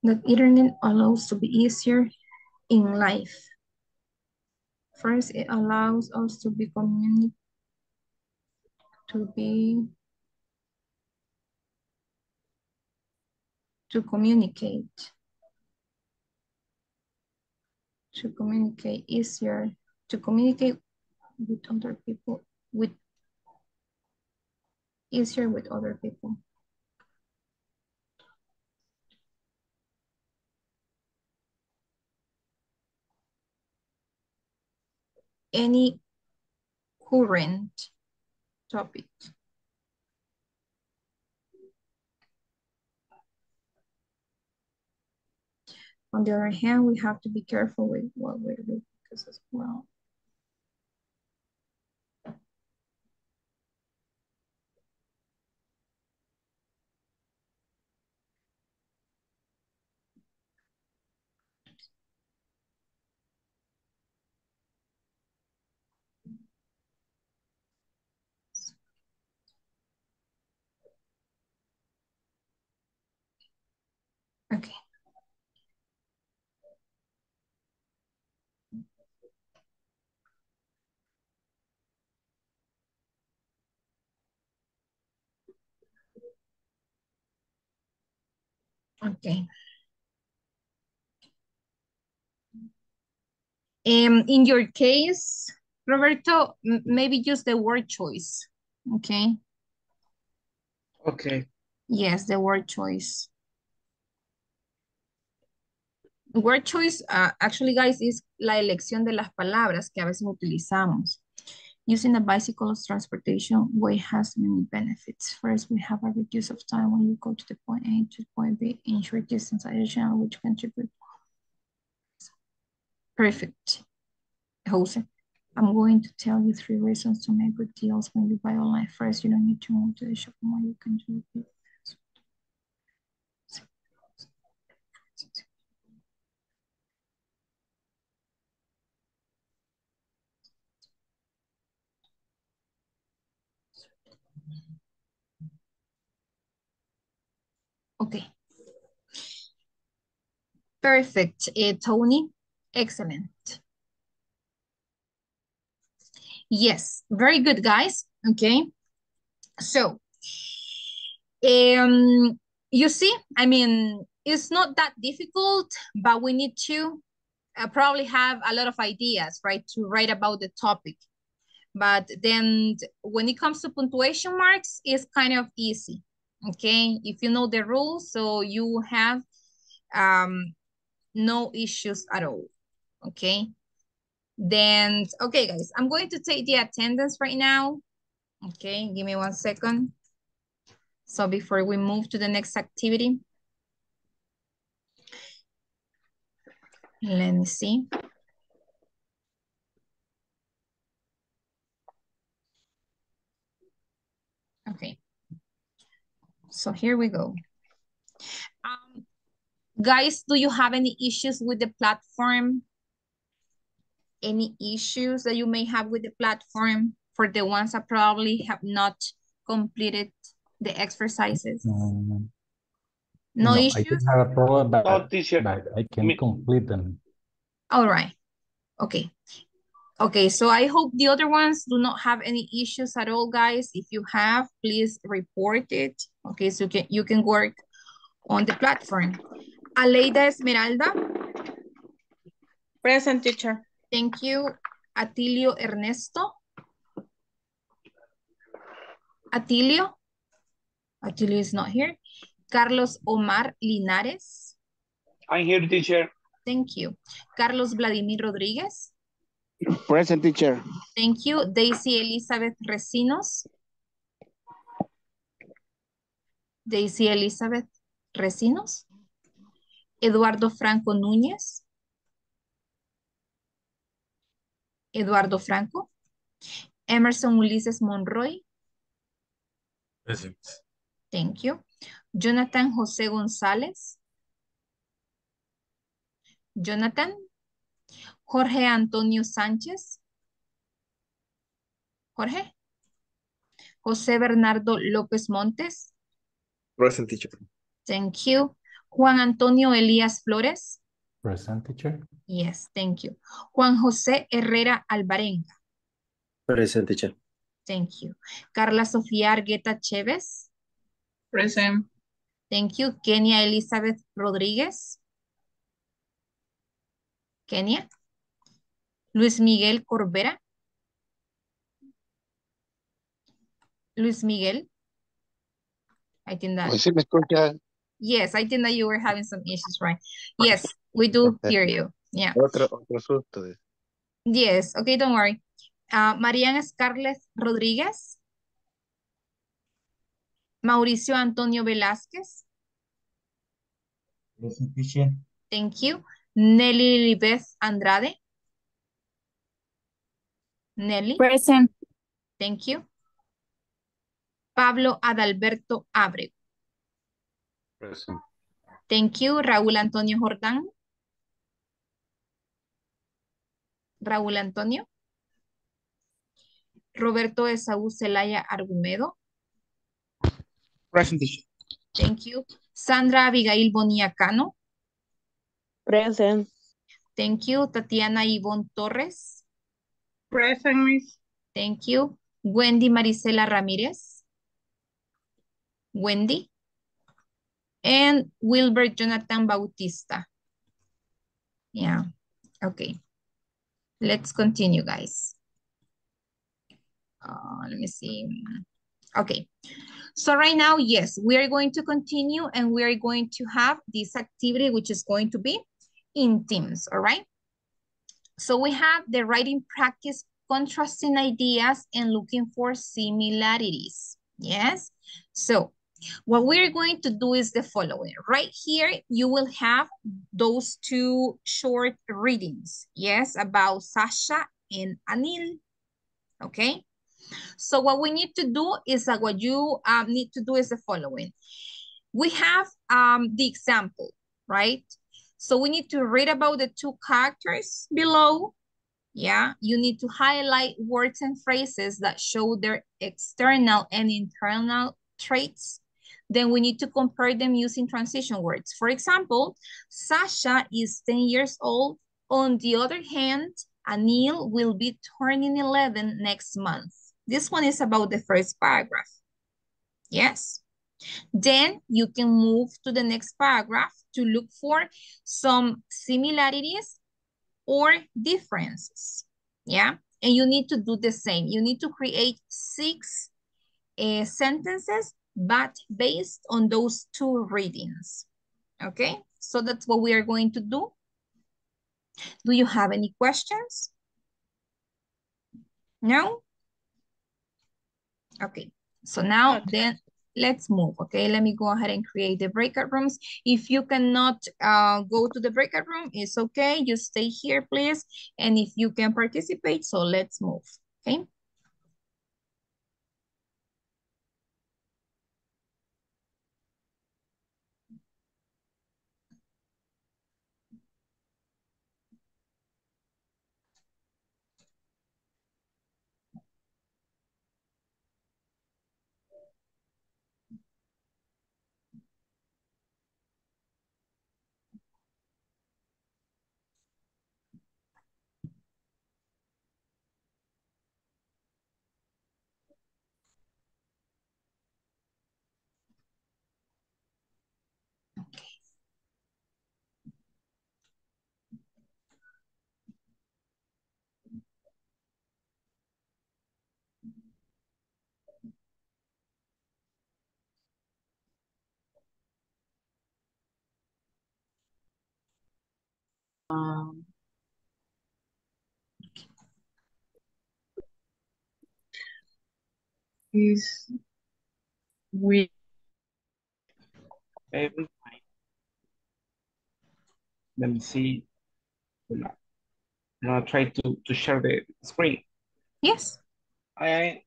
That internet allows to be easier in life. First, it allows us to be community, to be, to communicate, to communicate easier, to communicate with other people, with easier with other people. Any current topic. On the other hand, we have to be careful with what we read because as well. Okay. Okay. Um, in your case, Roberto, m maybe use the word choice. Okay. Okay. Yes, the word choice. Word choice, uh, actually, guys, is la elección de las palabras que a veces utilizamos. Using the bicycle transportation way has many benefits. First, we have a reduce of time when you go to the point A to point B in short distance addition, which contribute. Perfect. Jose, I'm going to tell you three reasons to make good deals when you buy online. First, you don't need to move to the shop more. You can do it. Okay. Perfect. Uh, Tony, excellent. Yes, very good, guys. Okay. So, um, you see, I mean, it's not that difficult, but we need to uh, probably have a lot of ideas, right, to write about the topic. But then when it comes to punctuation marks, it's kind of easy. Okay, if you know the rules, so you have um, no issues at all. Okay, then, okay, guys, I'm going to take the attendance right now. Okay, give me one second. So before we move to the next activity, let me see. Okay. So here we go. Um, guys, do you have any issues with the platform? Any issues that you may have with the platform for the ones that probably have not completed the exercises? Um, no, no issues? I did have a problem, but, oh, but I can complete them. All right. Okay. Okay, so I hope the other ones do not have any issues at all, guys. If you have, please report it. Okay, so you can, you can work on the platform. Aleida Esmeralda. Present, teacher. Thank you. Atilio Ernesto. Atilio. Atilio is not here. Carlos Omar Linares. I'm here, teacher. Thank you. Carlos Vladimir Rodriguez. Present, teacher. Thank you. Deisy Elizabeth Recinos. Deisy Elizabeth Recinos. Eduardo Franco Núñez. Eduardo Franco. Emerson Ulises Monroy. Present. Thank you. Jonathan José González. Jonathan. Jorge Antonio Sánchez. Jorge. José Bernardo López Montes. Present, teacher. Thank you. Juan Antonio Elías Flores. Present, teacher. Yes, thank you. Juan José Herrera Alvarenga. Present, teacher. Thank you. Carla Sofía Argueta Chévez. Present. Thank you. Kenia Elizabeth Rodriguez. Kenia. Luis Miguel Corvera. Luis Miguel. I think that. Yes, I think that you were having some issues, right? Yes, we do hear you. Yeah. Otro, otro susto. Yes, okay, don't worry. Uh, Marianne Scarlett Rodriguez. Mauricio Antonio Velasquez. Present, teacher. Thank you. Nelly Lilibeth Andrade. Nelly. Present. Thank you. Pablo Adalberto Abrego. Present. Thank you. Raúl Antonio Jordán. Raúl Antonio. Roberto Esaú Celaya Argumedo. Present. Thank you. Sandra Abigail Boniacano. Present. Thank you. Tatiana Ivon Torres. Present, miss. Thank you. Wendy Marisela Ramírez. Wendy. And Wilbert Jonathan Bautista. Yeah. Okay. Let's continue, guys. Uh, let me see. Okay. So right now, yes, we are going to continue and we are going to have this activity, which is going to be in teams, all right? So we have the writing practice, contrasting ideas and looking for similarities. Yes. So what we're going to do is the following. Right here, you will have those two short readings, yes, about Sasha and Anil, okay? So what we need to do is that what you um, need to do is the following. We have um, the example, right? So we need to read about the two characters below. Yeah, you need to highlight words and phrases that show their external and internal traits. Then we need to compare them using transition words. For example, Sasha is ten years old. On the other hand, Anil will be turning eleven next month. This one is about the first paragraph. Yes. Then you can move to the next paragraph to look for some similarities or differences. Yeah. And you need to do the same. You need to create six uh, sentences, but based on those two readings. Okay. So that's what we are going to do. Do you have any questions? No? Okay, so now then let's move. Okay, let me go ahead and create the breakout rooms. If you cannot uh, go to the breakout room, it's okay. You stay here, please. And if you can participate, so let's move. Okay. Um, is with every time. Let me see. And I'll try to, to share the screen. Yes. I. Okay.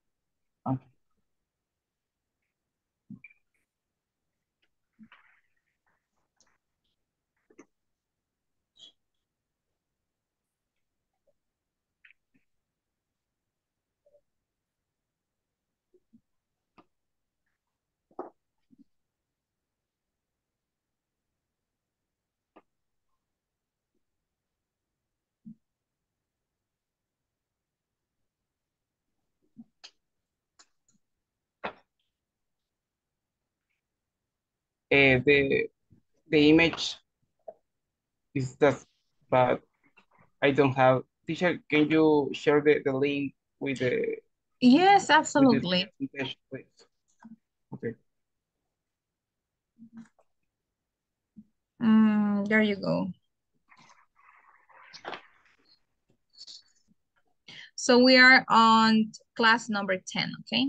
Uh, the the image is that, but I don't have. Teacher, can you share the, the link with the? Yes, absolutely. The presentation, please? Okay. Um, there you go. So we are on class number ten. Okay.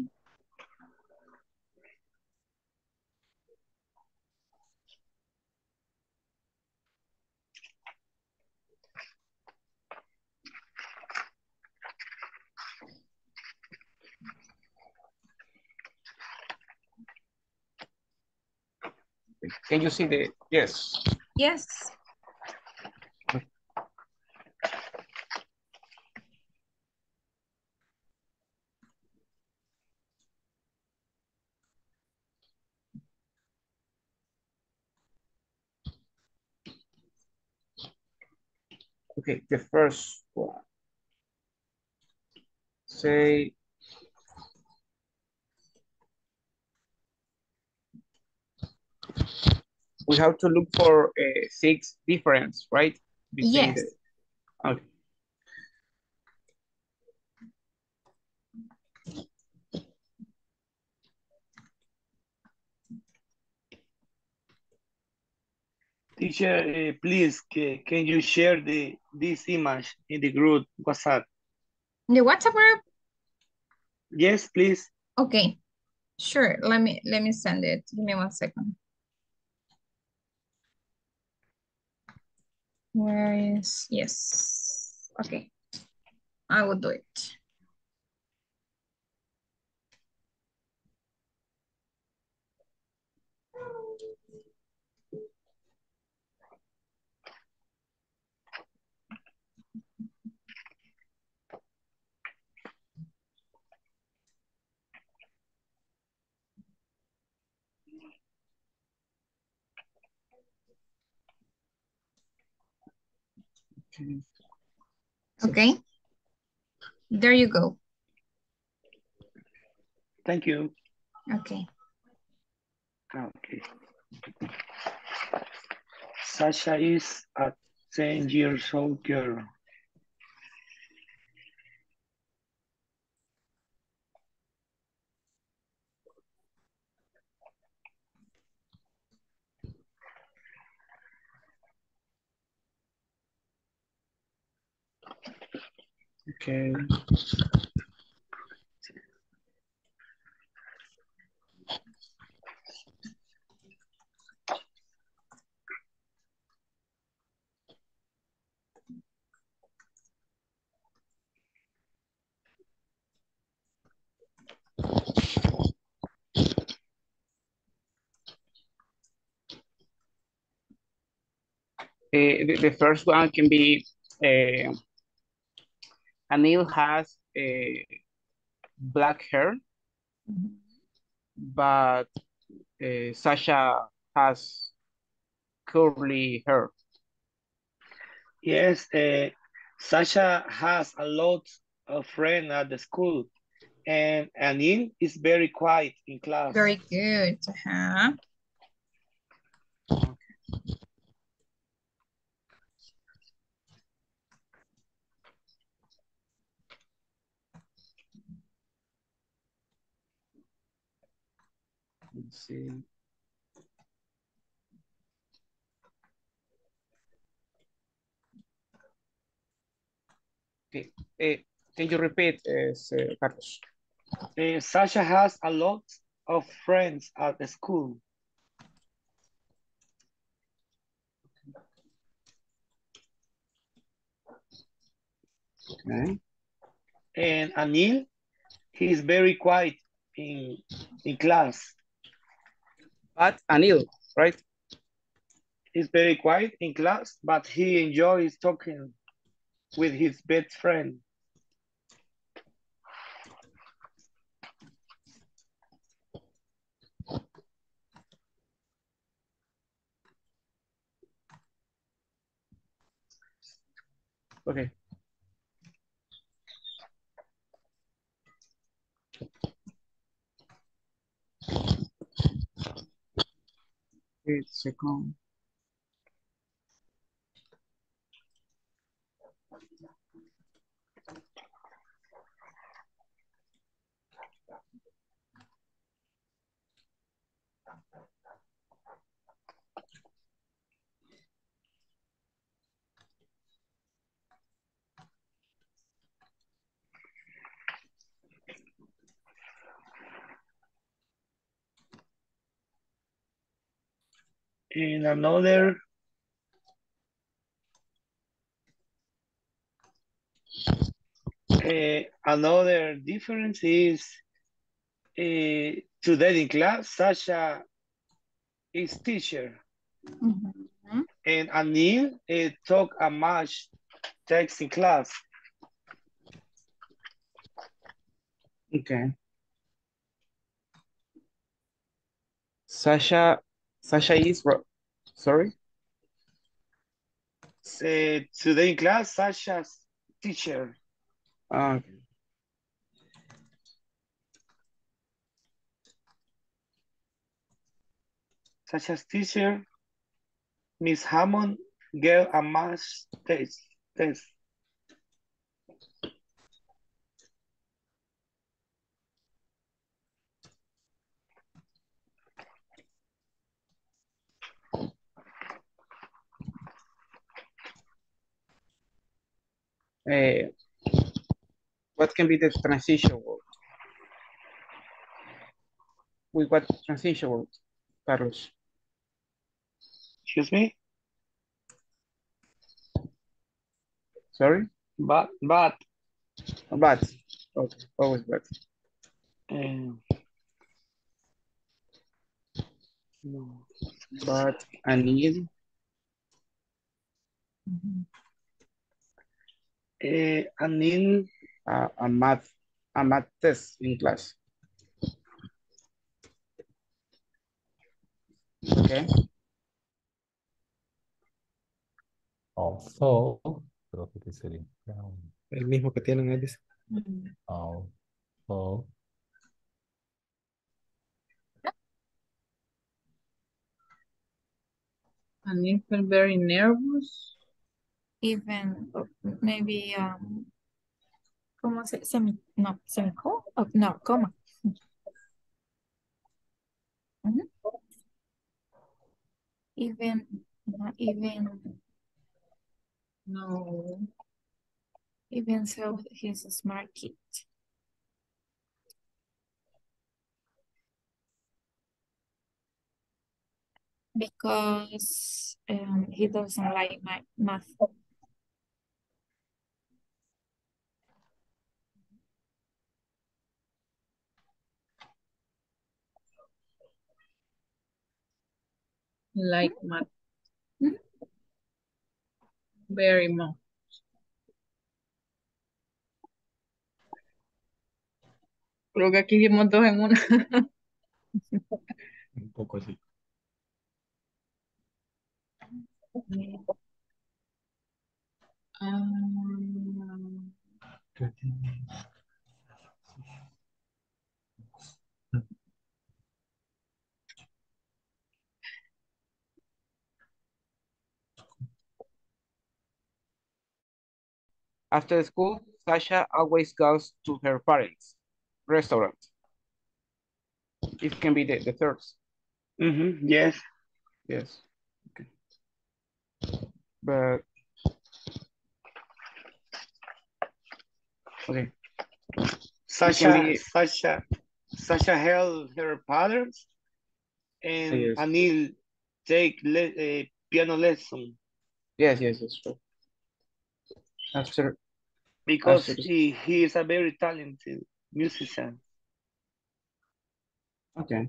Can you see the, yes. Yes. Okay, the first one. Say, we have to look for uh, six difference, right? Between yes. The... Okay. Teacher, uh, please, can you share the this image in the group WhatsApp? In the WhatsApp group? Yes, please. Okay, sure. Let me let me send it. Give me one second. Where is, yes, okay. I will do it. Okay, there you go. Thank you. Okay. Okay. Sasha is a ten years old girl. Okay. Uh, the, the first one can be uh, Anil has a uh, black hair, mm-hmm. but uh, Sasha has curly hair. Yes, uh, Sasha has a lot of friends at the school, and Anil is very quiet in class. Very good. Uh-huh. Okay. Let's see. Can you repeat, uh, Carlos? Uh, Sasha has a lot of friends at the school. Okay. And Anil, he is very quiet in, in class. But Anil, right? He's very quiet in class, but he enjoys talking with his best friend. Okay. Wait a second. And another uh, another difference is uh, today in class, Sasha is teacher, mm-hmm. and Anil uh, talk a much text in class. Okay. Sasha. Sasha is, sorry? Uh, today in class, Sasha's teacher. Okay. Sasha's teacher, Miss Hammond, gave a math test. test. Uh, what can be the transition word? With what transition word, Carlos? Excuse me? Sorry? But, but. But, okay, always but. Um, no. But, I need. Mm-hmm. Uh, and in uh, a math, a math test in class. Okay. Also, creo que sería el mismo que tienen ellos. Also, and you feel very nervous. Even maybe um como se semi no semi coma oh, no coma mm-hmm. even not even no even so he's a smart kid. Because um, he doesn't like my math. Like math. Mm-hmm. Very much. Creo que aquí dimos dos en una. Un poco así. Um, After school, Sasha always goes to her parents' restaurant. It can be the, the third. Mm-hmm. Yes. Yes. Okay. But Okay. Sasha, be... Sasha, Sasha held her patterns, and yes. Anil take le uh, piano lesson. Yes, yes, that's true. After, because after. he he is a very talented musician. Okay.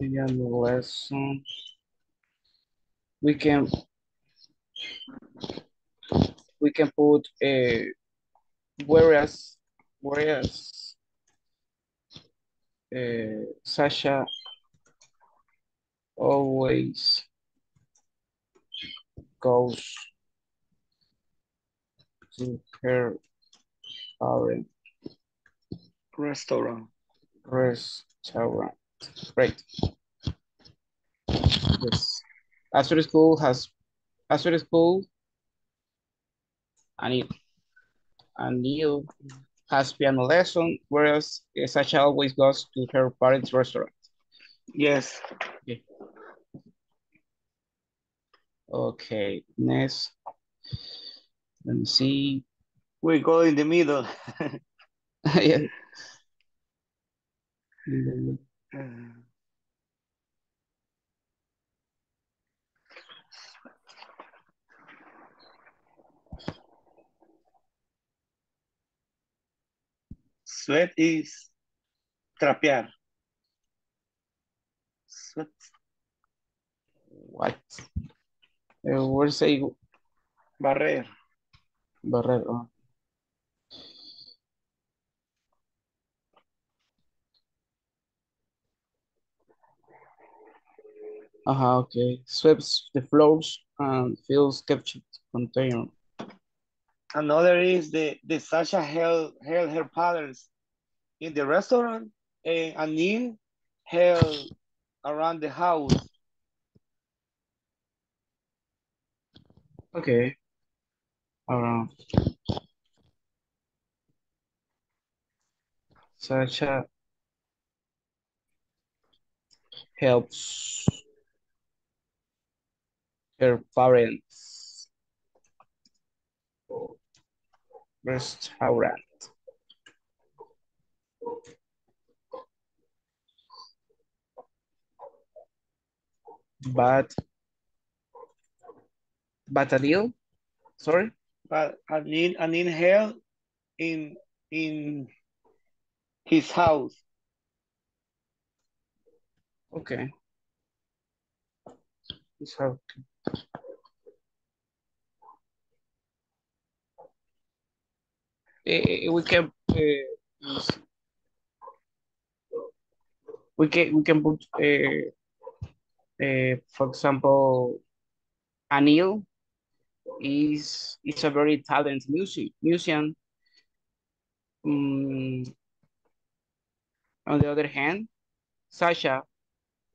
Piano lesson. We can. We can put a whereas whereas uh, Sasha always goes to her parent restaurant. Restaurant. Great. Yes. After school has after school. Anil. Anil has piano lesson, whereas Sasha always goes to her parents' restaurant. Yes. Okay, okay. Next. Let me see. We go in the middle. Yeah. Um. Sweat is trapear. Sweat. What? Uh, where say? Barrer. Barrer. Oh. Uh -huh, okay. Sweeps the floors and fills captured container. Another is the, the Sasha held, held her paddles in the restaurant, and Anil held around the house. Okay. Around. Sasha helps her parents. Restaurant. But, but Anil, sorry, but Anil, Anil held in in his house. Okay. His house. We can uh, we can we can put uh, uh, for example, Anil is is a very talented music musician. Um, on the other hand, Sasha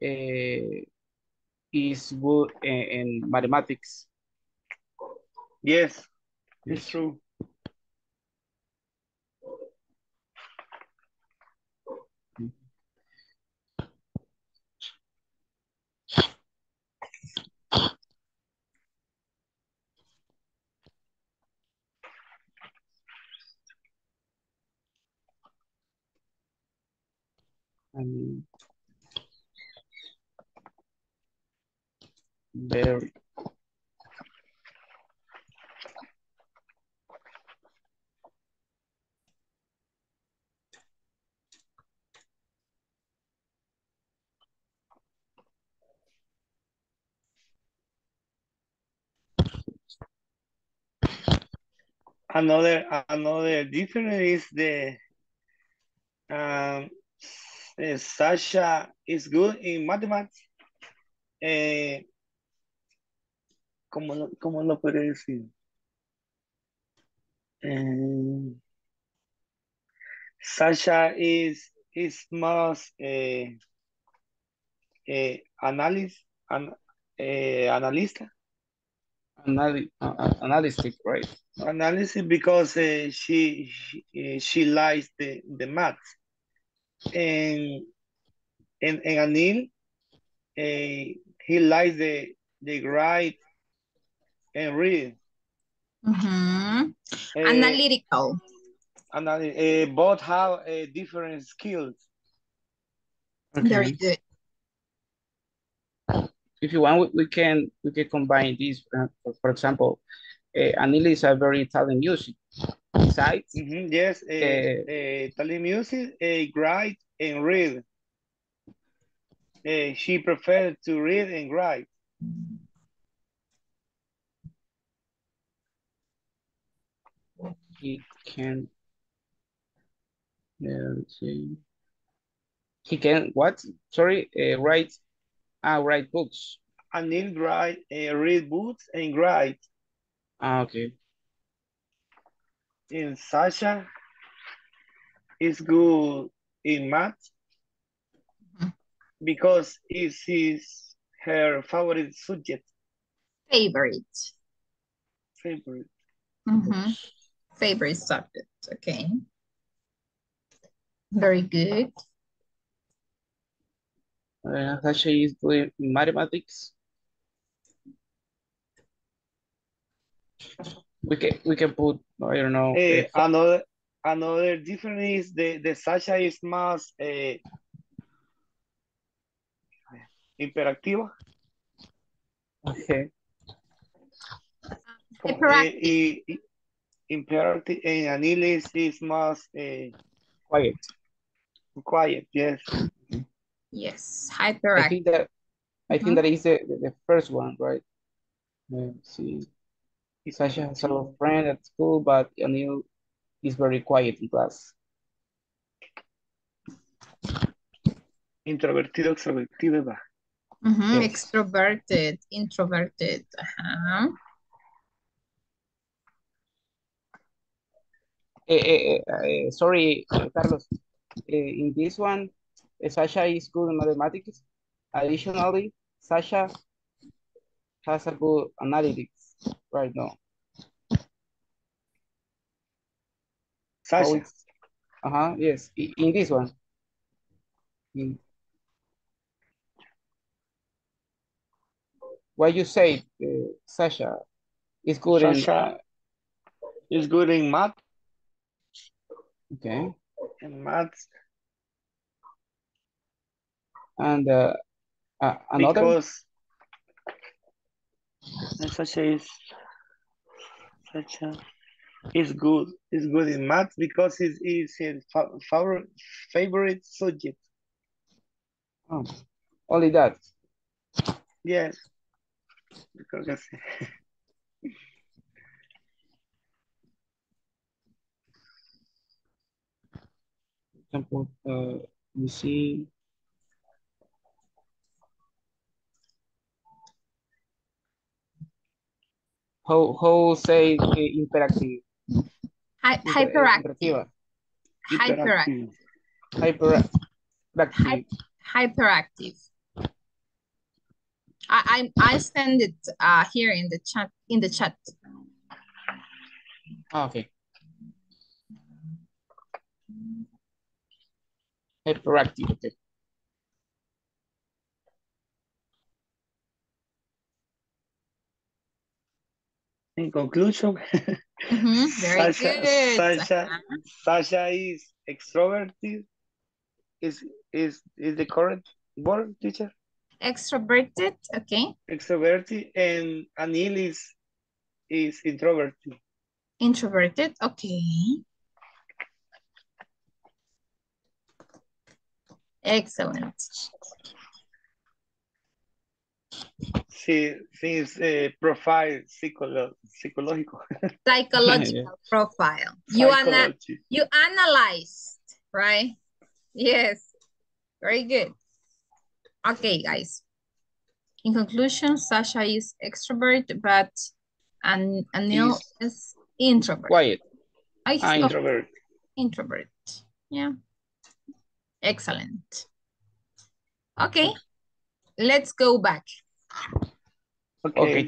uh, is good in, in mathematics. Yes, it's true. And there another another difference is the um Uh, Sasha is good in mathematics. Eh, ¿cómo, ¿Cómo lo puedo decir? Eh, Sasha is, is más eh, eh, analis, an, eh, analista. Analy uh, analytic, right? Analysis because uh, she, she, she likes the, the math. And, and, and Anil, uh, he likes the, the write and read. Mm-hmm. Uh, Analytical. Anal uh, both have uh, different skills. Okay. Very good. If you want, we can we can combine these. Uh, for example, uh, Anil is a very Italian music. Sight. Mm-hmm. Yes, uh, uh, uh, Italian music, uh, write and read. Uh, she prefers to read and write. He can. Yeah, see. He can what? Sorry, uh, write. Ah, uh, write books. Anil write, uh, read books and write. Ah, okay. And Sasha is good in math because it is her favorite subject. Favorite. Favorite. Mm-hmm. Favorite subject, okay. Very good. Uh, Sasha is good in mathematics. We can we can put I don't know uh, another another difference is the the Sasha is más uh, hiperactiva. Okay. Hyperactive. Uh, imperative and Anilis is más uh, quiet. Quiet. Yes. Yes. Hyperactive. I think that I think mm-hmm. that is the, the first one, right? Let's see. Sasha has a lot of friends at school, but Anil is very quiet in class. Introvertido, extrovertido, ¿verdad? Mm-hmm. Yes. Extroverted, introverted. Uh-huh. eh, eh, eh, sorry, Carlos. Eh, in this one, eh, Sasha is good in mathematics. Additionally, Sasha has a good analytics. Right now, Sasha. Uh huh. Yes, in, in this one. In... What you say, uh, Sasha? Is good Sasha in. Is good in math. Okay. In math. And uh, uh, another. Because... Sasha is Sasha is good. Is good in math because it is his favorite favorite subject. Oh, only that. Yes. Because uh, you see. How, how say uh, interactive? Hi, hyperactive. Hyperactive. Hyperactive. Hyperactive. Hyperactive. I I I send it uh, here in the chat in the chat. Okay. Hyperactive. Okay. In conclusion, mm-hmm, very Sasha, good. Sasha, uh-huh. Sasha is extroverted. Is is is the correct word, teacher? Extroverted, okay. Extroverted and Anil is is introverted. Introverted, okay. Excellent. Sí, since uh, profile psycholo psychological. Psychological yeah. profile. You ana you analyzed, right? Yes. Very good. Okay, guys. In conclusion, Sasha is extrovert, but An Anil is introvert. Quiet. I uh, introvert. Introvert. Yeah. Excellent. Okay. Let's go back. Okay. Okay.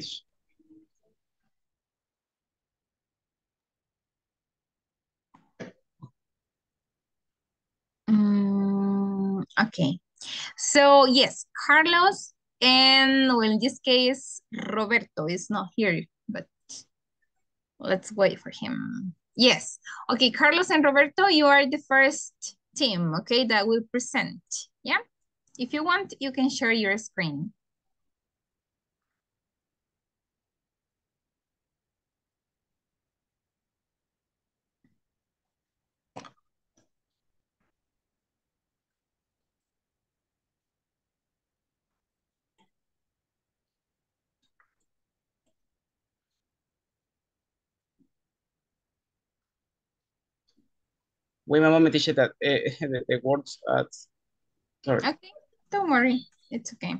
Mm, okay. So yes, Carlos and well, in this case, Roberto is not here, but Let's wait for him. Yes. Okay, Carlos and Roberto, you are the first team, okay, that will present. Yeah. If you want, you can share your screen. Wait, my mom teacher that uh, the, the words at. Sorry. Okay, don't worry, it's okay.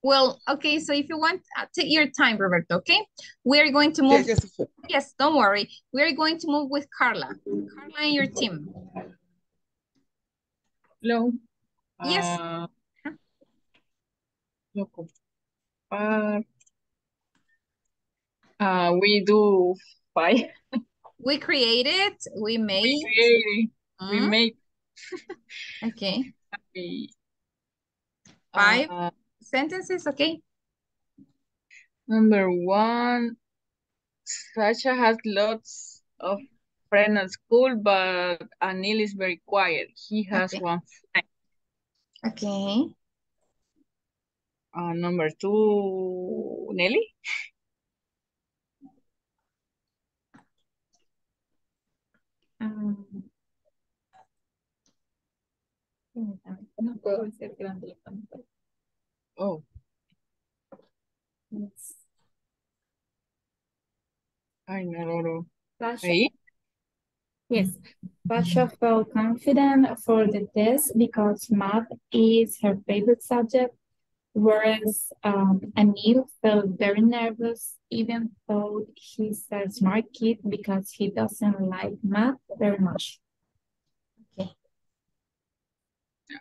Well, okay, so if you want, uh, take your time, Roberto, okay? We're going to move. Yes, yes. Yes, don't worry. We're going to move with Carla. Carla and your team. Hello. Yes. Uh, uh, uh, we do five. We created, we made. We created, mm. we made. Okay. We, five. Uh, sentences, okay. Number one, Sasha has lots of friends at school, but Anil is very quiet. He has okay. one friend. Okay. Uh, number two, Nelly. Um, Oh. Yes. I know. Pasha. Yes. Pasha felt confident for the test because math is her favorite subject, whereas um, Anil felt very nervous, even though he's a smart kid, because he doesn't like math very much. Okay.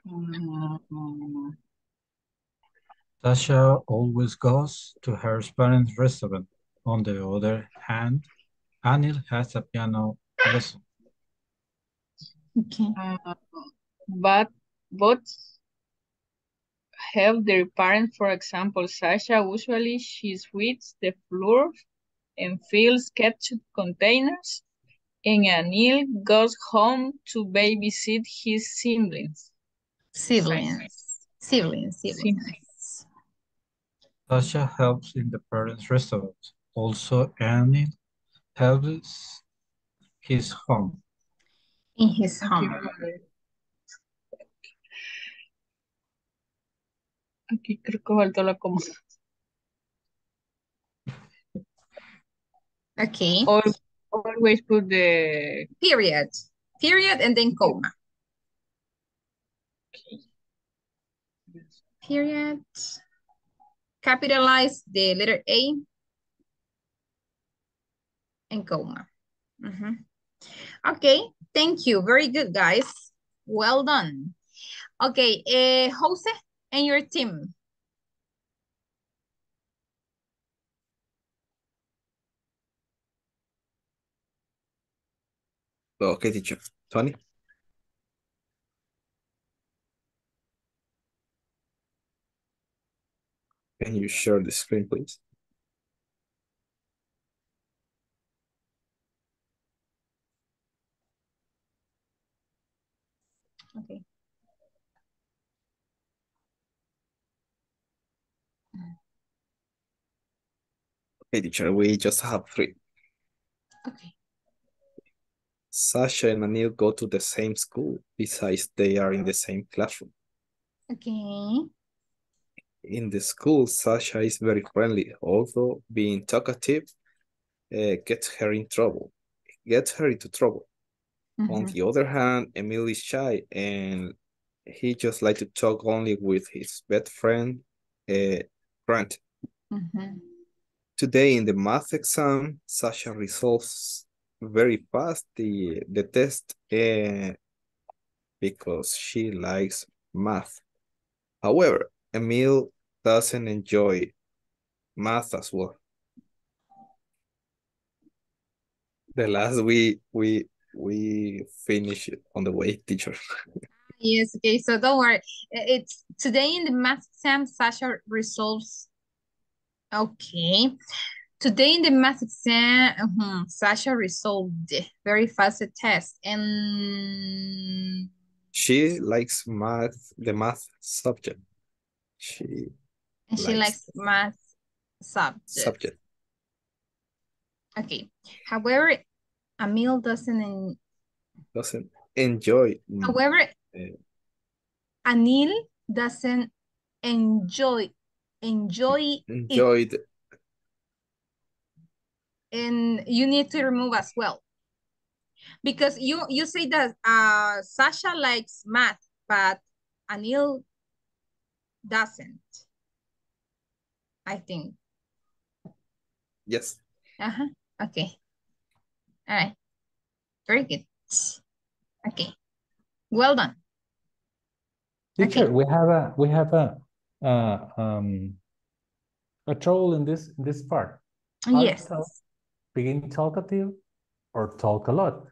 Um, Sasha always goes to her parents' restaurant. On the other hand, Anil has a piano lesson. Okay. Uh, but both help their parents. For example, Sasha usually she sweeps the floor and fills ketchup containers, and Anil goes home to babysit his siblings. Siblings. Siblings. Siblings. siblings. Sasha helps in the parents' restaurant. Also, Anil helps his home. In his home. Aquí creo que faltó la coma. Okay. Always, always put the period. Period and then coma. Okay. Period. Capitalize the letter A and coma. Mm-hmm. Okay, thank you. Very good, guys. Well done. Okay, uh, Jose and your team. Okay, teacher. Tony? Can you share the screen, please? Okay. Okay, teacher, we just have three. Okay. Sasha and Anil go to the same school. Besides, they are in the same classroom. Okay. In the school, Sasha is very friendly, although being talkative uh, gets her in trouble. Gets her into trouble. Mm-hmm. On the other hand, Emil is shy, and he just likes to talk only with his best friend, uh, Grant. Mm-hmm. Today, in the math exam, Sasha resolves very fast the, the test uh, because she likes math. However, Emil doesn't enjoy math as well. The last we we we finished on the way, teacher. Yes, okay, so don't worry. It's today in the math exam, Sasha resolves. Okay. Today in the math exam, uh-huh, Sasha resolved very fast the test. And she likes math, the math subject. She and she likes, likes math subject. Subject. Okay. However, Emil doesn't en doesn't enjoy. However, uh, Anil doesn't enjoy enjoy enjoyed. It. And you need to remove as well, because you you say that uh Sasha likes math, but Anil doesn't. I think. Yes. Uh huh. Okay. All right. Very good. Okay. Well done. Teacher, okay. we have a we have a uh, um a troll in this this part. Yes. Also, begin talkative or talk a lot.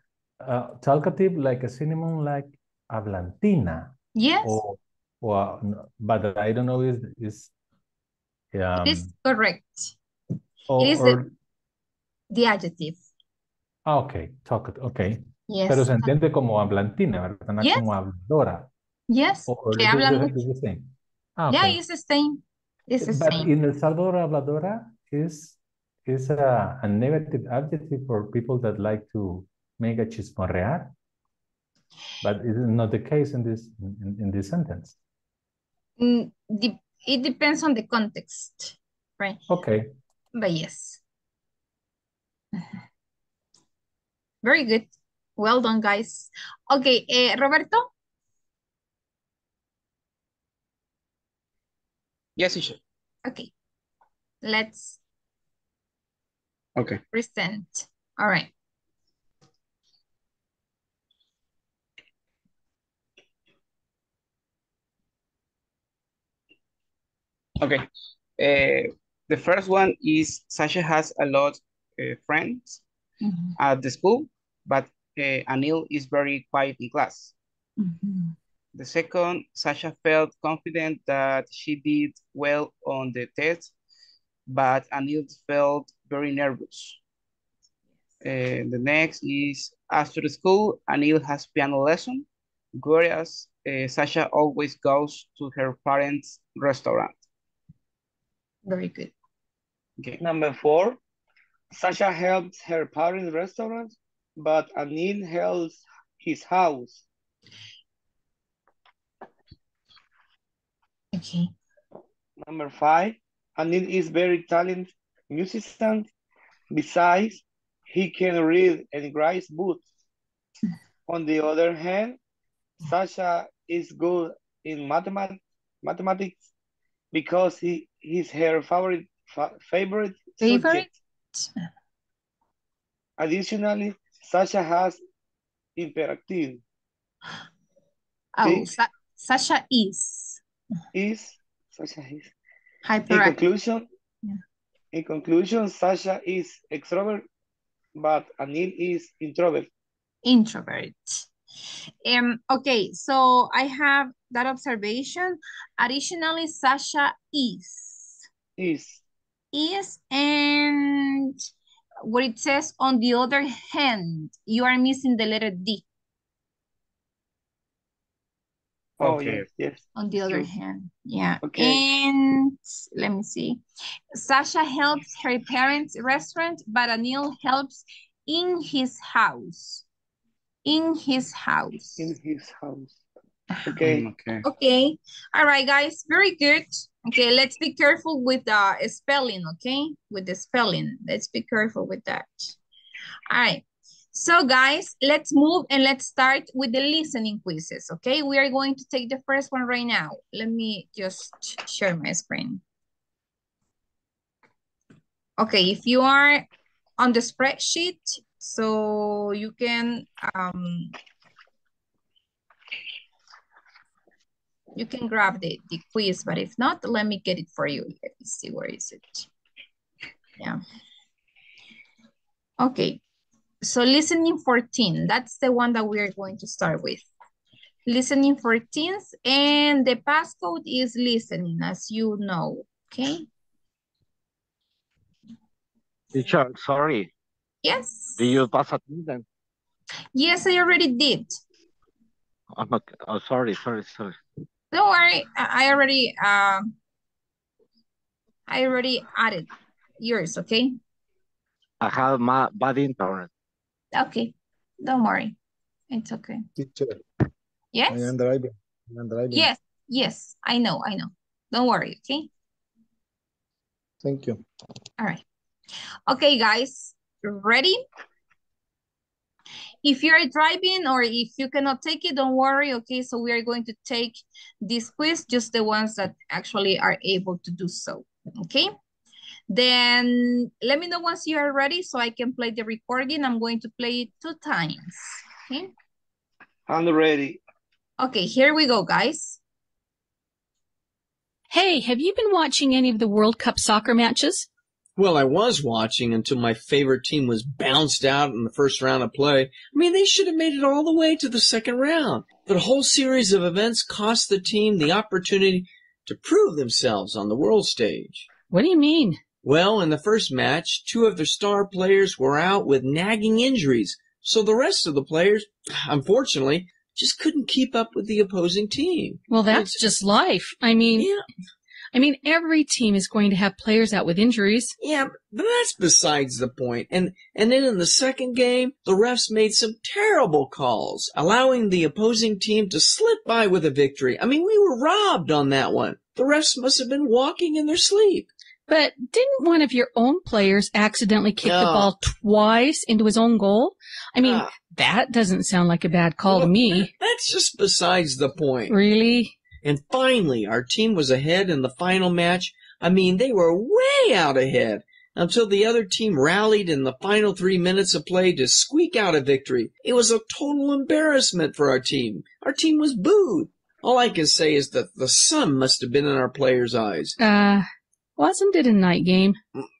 Uh, talkative like a synonym like hablantina. Yes. Or, or but I don't know is is. Um, it is correct. Or, it is or, the, the adjective. Ah, okay, talkative. Okay. Yes. Pero se entiende como hablantina, ¿verdad? No yes. Como habladora. Yes. Or, que habla mucho. Ah, okay. Yeah, it's the same. It's the but same. In El Salvador, habladora is. Is a, a negative adjective for people that like to make a chismorrear, but it is not the case in this in, in this sentence. Mm, the, it depends on the context, right? Okay. But yes. Very good. Well done, guys. Okay, uh, Roberto? Yes, you should. Okay. Let's... Okay. Present. All right. Okay. Uh, the first one is Sasha has a lot of uh, friends mm-hmm. at the school, but uh, Anil is very quiet in class. Mm-hmm. The second, Sasha felt confident that she did well on the test, but Anil felt very nervous. Uh, the next is after school, Anil has piano lesson, whereas uh, Sasha always goes to her parents' restaurant. Very good. Okay. Number four, Sasha helps her parents' restaurant, but Anil helps his house. Okay. Number five, Anil is very talented musician. Besides, he can read and write books. On the other hand, Sasha is good in mathemat mathematics because he is her favorite fa favorite, favorite subject. Additionally, Sasha has hyperactive. Oh, the, Sa Sasha is is Sasha is. In conclusion, yeah. in conclusion, Sasha is extrovert, but Anil is introvert. Introvert. Um. Okay, so I have that observation. Additionally, Sasha is. Is. Is, and what it says on the other hand, you are missing the letter D. Oh, okay. Yes, yes. On the other sure. hand, yeah. Okay. And let me see. Sasha helps her parents' restaurant, but Anil helps in his house. In his house. In his house. Okay. Okay. Okay. All right, guys. Very good. Okay, let's be careful with the uh, spelling, okay? With the spelling. Let's be careful with that. All right. So guys, let's move and let's start with the listening quizzes, okay? We are going to take the first one right now. Let me just share my screen. Okay, if you are on the spreadsheet, so you can... Um, you can grab the, the quiz, but if not, let me get it for you. Let me see, where is it? Yeah. Okay, so listening fourteen, that's the one that we're going to start with. Listening fourteen, and the passcode is listening, as you know, okay? Teacher, sorry. Yes. Did you pass attendance? Yes, I already did. I'm okay. Oh, sorry, sorry, sorry. Don't worry, I already, um, I already added yours, okay? I have my bad internet. Okay, don't worry, it's okay. Teacher. Yes. I am driving. I am driving. Yes, yes, I know, I know. Don't worry, okay? Thank you. All right. Okay, guys, ready? If you're driving or if you cannot take it, don't worry, okay? So we are going to take this quiz, just the ones that actually are able to do so, okay? Then let me know once you are ready so I can play the recording. I'm going to play it two times, okay? I'm ready. Okay, here we go, guys. Hey, have you been watching any of the World Cup soccer matches? Well, I was watching until my favorite team was bounced out in the first round of play. I mean, they should have made it all the way to the second round. But a whole series of events cost the team the opportunity to prove themselves on the world stage. What do you mean? Well, in the first match, two of their star players were out with nagging injuries. So the rest of the players, unfortunately, just couldn't keep up with the opposing team. Well, that's it's, just life. I mean... Yeah. I mean, every team is going to have players out with injuries. Yeah, but that's besides the point. And and then in the second game, the refs made some terrible calls, allowing the opposing team to slip by with a victory. I mean, we were robbed on that one. The refs must have been walking in their sleep. But didn't one of your own players accidentally kick uh, the ball twice into his own goal? I mean, uh, that doesn't sound like a bad call well, to me. That's just besides the point. Really? And finally, our team was ahead in the final match. I mean, they were way out ahead until the other team rallied in the final three minutes of play to squeak out a victory. It was a total embarrassment for our team. Our team was booed. All I can say is that the sun must have been in our players' eyes. Uh, wasn't it a night game?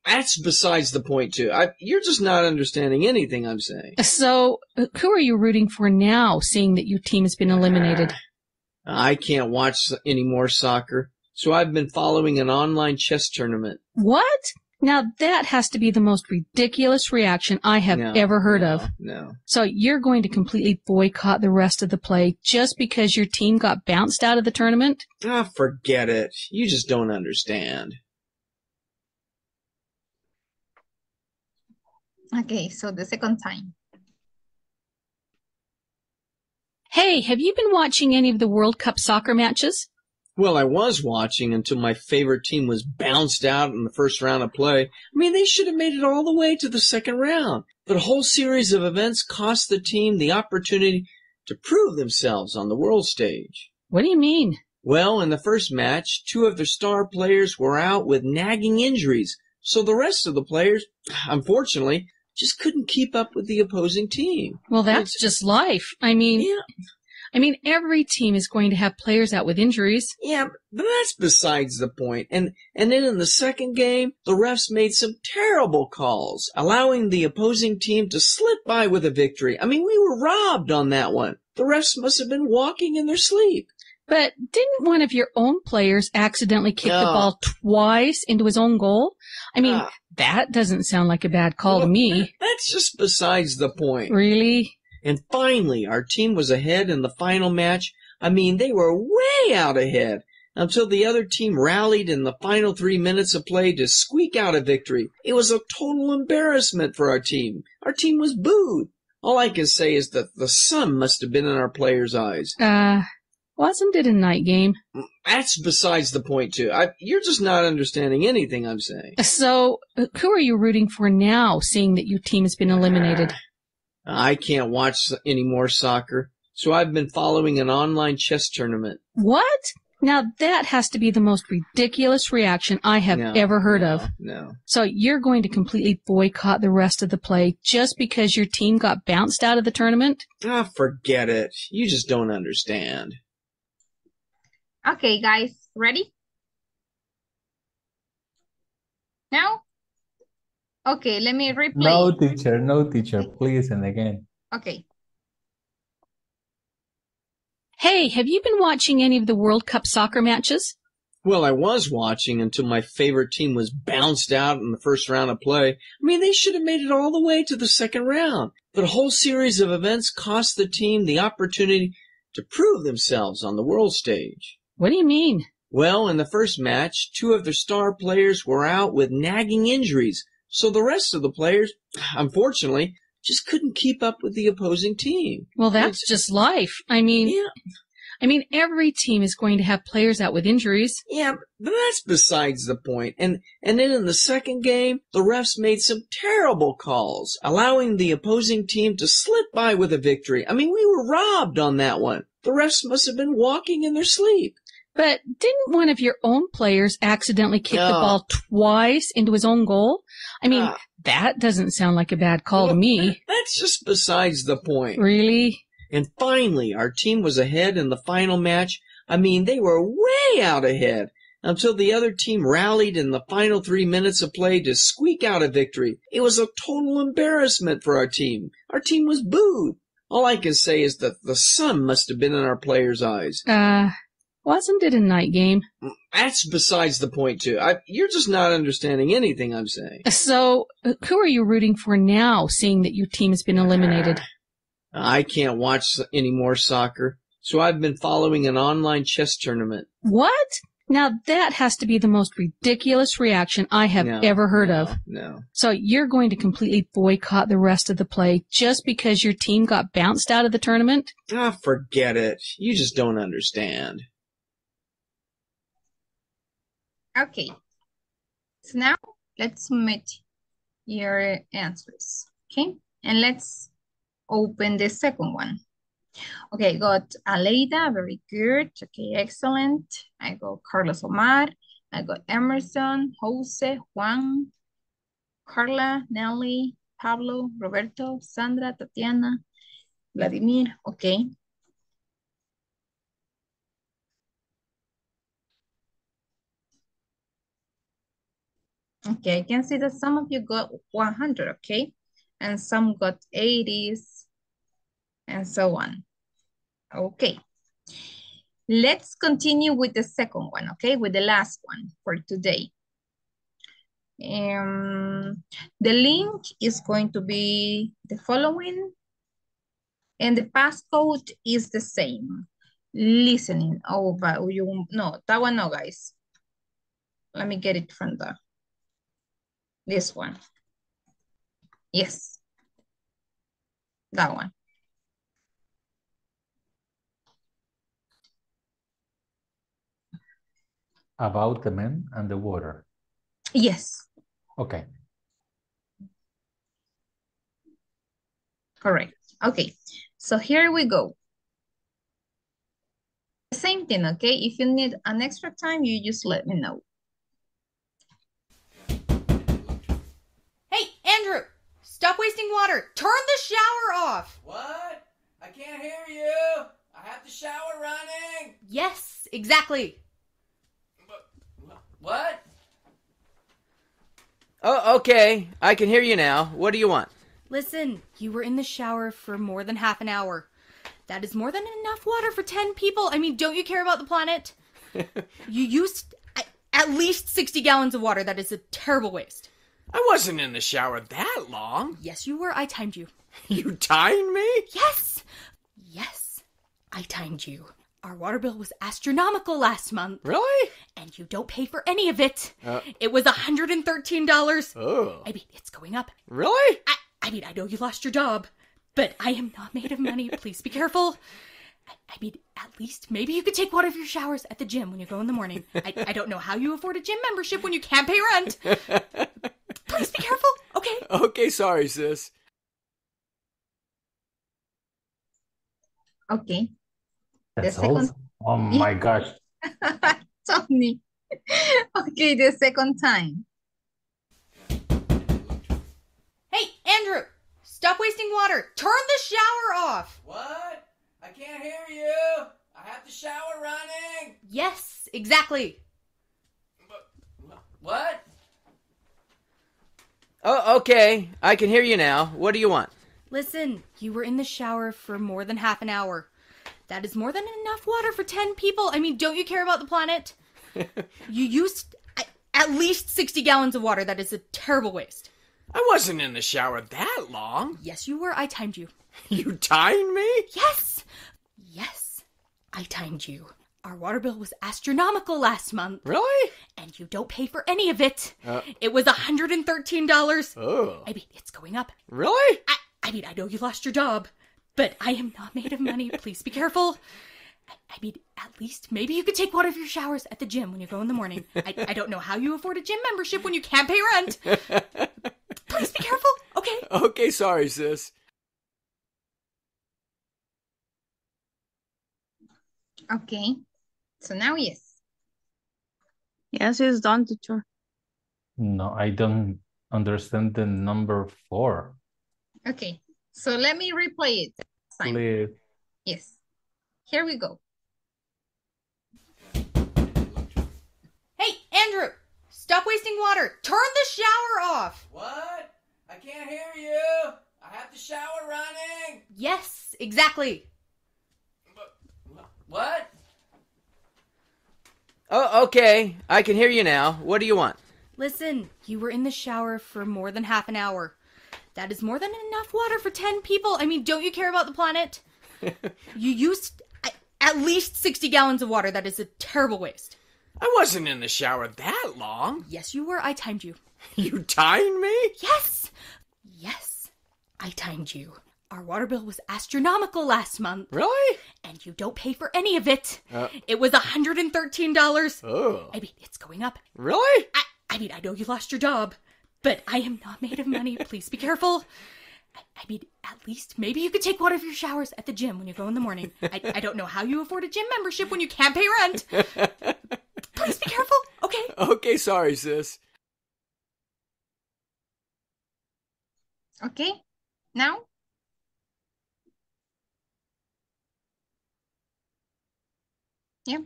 That's besides the point, too. I, you're just not understanding anything I'm saying. So, who are you rooting for now, seeing that your team has been eliminated? Uh, I can't watch any more soccer, so I've been following an online chess tournament. What? Now that has to be the most ridiculous reaction I have no, ever heard no, of. No. So you're going to completely boycott the rest of the play just because your team got bounced out of the tournament? Ah, forget it. You just don't understand. Okay, so the second time. Hey, have you been watching any of the World Cup soccer matches? Well, I was watching until my favorite team was bounced out in the first round of play. I mean, they should have made it all the way to the second round. But a whole series of events cost the team the opportunity to prove themselves on the world stage. What do you mean? Well, in the first match, two of their star players were out with nagging injuries. So the rest of the players, unfortunately, just couldn't keep up with the opposing team. Well, that's it's, just life. I mean, yeah. I mean, every team is going to have players out with injuries. Yeah, but that's besides the point. And and then in the second game, the refs made some terrible calls, allowing the opposing team to slip by with a victory. I mean, we were robbed on that one. The refs must have been walking in their sleep. But didn't one of your own players accidentally kick no. the ball twice into his own goal? I mean, uh, that doesn't sound like a bad call well, to me. That's just besides the point. Really? And finally, our team was ahead in the final match. I mean, they were way out ahead until the other team rallied in the final three minutes of play to squeak out a victory. It was a total embarrassment for our team. Our team was booed. All I can say is that the sun must have been in our players' eyes. Uh... Wasn't it a night game? That's besides the point, too. I, you're just not understanding anything I'm saying. So, who are you rooting for now, seeing that your team has been eliminated? Uh, I can't watch any more soccer, so I've been following an online chess tournament. What? Now that has to be the most ridiculous reaction I have no, ever heard no, of. No. So you're going to completely boycott the rest of the play just because your team got bounced out of the tournament? Ah, forget it. You just don't understand. Okay, guys, ready? No? Okay, let me replay. No, teacher, no, teacher, please, and again. Okay. Hey, have you been watching any of the World Cup soccer matches? Well, I was watching until my favorite team was bounced out in the first round of play. I mean, they should have made it all the way to the second round. But a whole series of events cost the team the opportunity to prove themselves on the world stage. What do you mean? Well, in the first match, two of their star players were out with nagging injuries. So the rest of the players, unfortunately, just couldn't keep up with the opposing team. Well, that's it's, just life. I mean... Yeah. I mean, every team is going to have players out with injuries. Yeah, but that's besides the point. And and then in the second game, the refs made some terrible calls, allowing the opposing team to slip by with a victory. I mean, we were robbed on that one. The refs must have been walking in their sleep. But didn't one of your own players accidentally kick oh. the ball twice into his own goal? I mean, uh, that doesn't sound like a bad call well, to me. That's just besides the point. Really? And finally, our team was ahead in the final match. I mean, they were way out ahead until the other team rallied in the final three minutes of play to squeak out a victory. It was a total embarrassment for our team. Our team was booed. All I can say is that the sun must have been in our players' eyes. Uh, wasn't it a night game? That's besides the point, too. I, you're just not understanding anything I'm saying. So, who are you rooting for now, seeing that your team has been eliminated? I can't watch any more soccer, so I've been following an online chess tournament. What? Now that has to be the most ridiculous reaction I have no, ever heard no, of. No. So you're going to completely boycott the rest of the play just because your team got bounced out of the tournament? Ah, oh, forget it. You just don't understand. Okay. So now let's submit your answers, okay? And let's open the second one. Okay, got Aleida, very good. Okay, excellent. I got Carlos Omar. I got Emerson, Jose, Juan, Carla, Nelly, Pablo, Roberto, Sandra, Tatiana, Vladimir. Okay. Okay, I can see that some of you got one hundred, okay? And some got eighties, and so on. Okay, let's continue with the second one, okay? With the last one for today. Um, the link is going to be the following, and the passcode is the same. Listening, oh, but you, no, that one no, guys. Let me get it from the, this one. Yes, that one. About the men and the water. Yes. Okay. Correct. Okay, so here we go. Same thing, okay? If you need an extra time, you just let me know. Hey, Andrew. Stop wasting water. Turn the shower off. What? I can't hear you. I have the shower running. Yes, exactly. What? Oh, okay. I can hear you now. What do you want? Listen, you were in the shower for more than half an hour. That is more than enough water for ten people. I mean, don't you care about the planet? You used at least sixty gallons of water. That is a terrible waste. I wasn't in the shower that long. Yes, you were. I timed you. You timed me? Yes. Yes, I timed you. Our water bill was astronomical last month. Really? And you don't pay for any of it. Uh, it was one hundred thirteen dollars. Oh. I mean, it's going up. Really? I, I mean, I know you lost your job, but I am not made of money. Please be careful. I, I mean, at least maybe you could take one of your showers at the gym when you go in the morning. I, I don't know how you afford a gym membership when you can't pay rent. Please be careful, okay? Okay, sorry, sis. Okay. That's the second... Oh my gosh. Tony. Okay, the second time. Hey, Andrew, stop wasting water. Turn the shower off. What? I can't hear you. I have the shower running. Yes, exactly. What? Oh, okay. I can hear you now. What do you want? Listen, you were in the shower for more than half an hour. That is more than enough water for ten people. I mean, don't you care about the planet? You used at least sixty gallons of water. That is a terrible waste. I wasn't in the shower that long. Yes, you were. I timed you. You timed me? Yes. Yes, I timed you. Our water bill was astronomical last month. Really? And you don't pay for any of it. Uh, it was one hundred thirteen dollars. Oh. I mean, it's going up. Really? I, I mean, I know you lost your job, but I am not made of money. Please be careful. I, I mean, at least maybe you could take one of your showers at the gym when you go in the morning. I, I don't know how you afford a gym membership when you can't pay rent. Please be careful, okay? Okay, sorry, sis. Okay. So now yes. Yes, it's done, teacher. No, I don't understand the number four. Okay. So let me replay it. Please. Yes. Here we go. Hey, Andrew, stop wasting water. Turn the shower off. What? I can't hear you. I have the shower running. Yes, exactly. But, what? Oh, okay. I can hear you now. What do you want? Listen, you were in the shower for more than half an hour. That is more than enough water for ten people. I mean, don't you care about the planet? You used at least sixty gallons of water. That is a terrible waste. I wasn't in the shower that long. Yes, you were. I timed you. You timed me? Yes. Yes, I timed you. Our water bill was astronomical last month. Really? And you don't pay for any of it. Uh, it was one hundred thirteen dollars. Oh. I mean, it's going up. Really? I, I mean, I know you lost your job, but I am not made of money. Please be careful. I, I mean, at least maybe you could take one of your showers at the gym when you go in the morning. I, I don't know how you afford a gym membership when you can't pay rent. Please be careful, okay? Okay, sorry, sis. Okay, now? Yeah.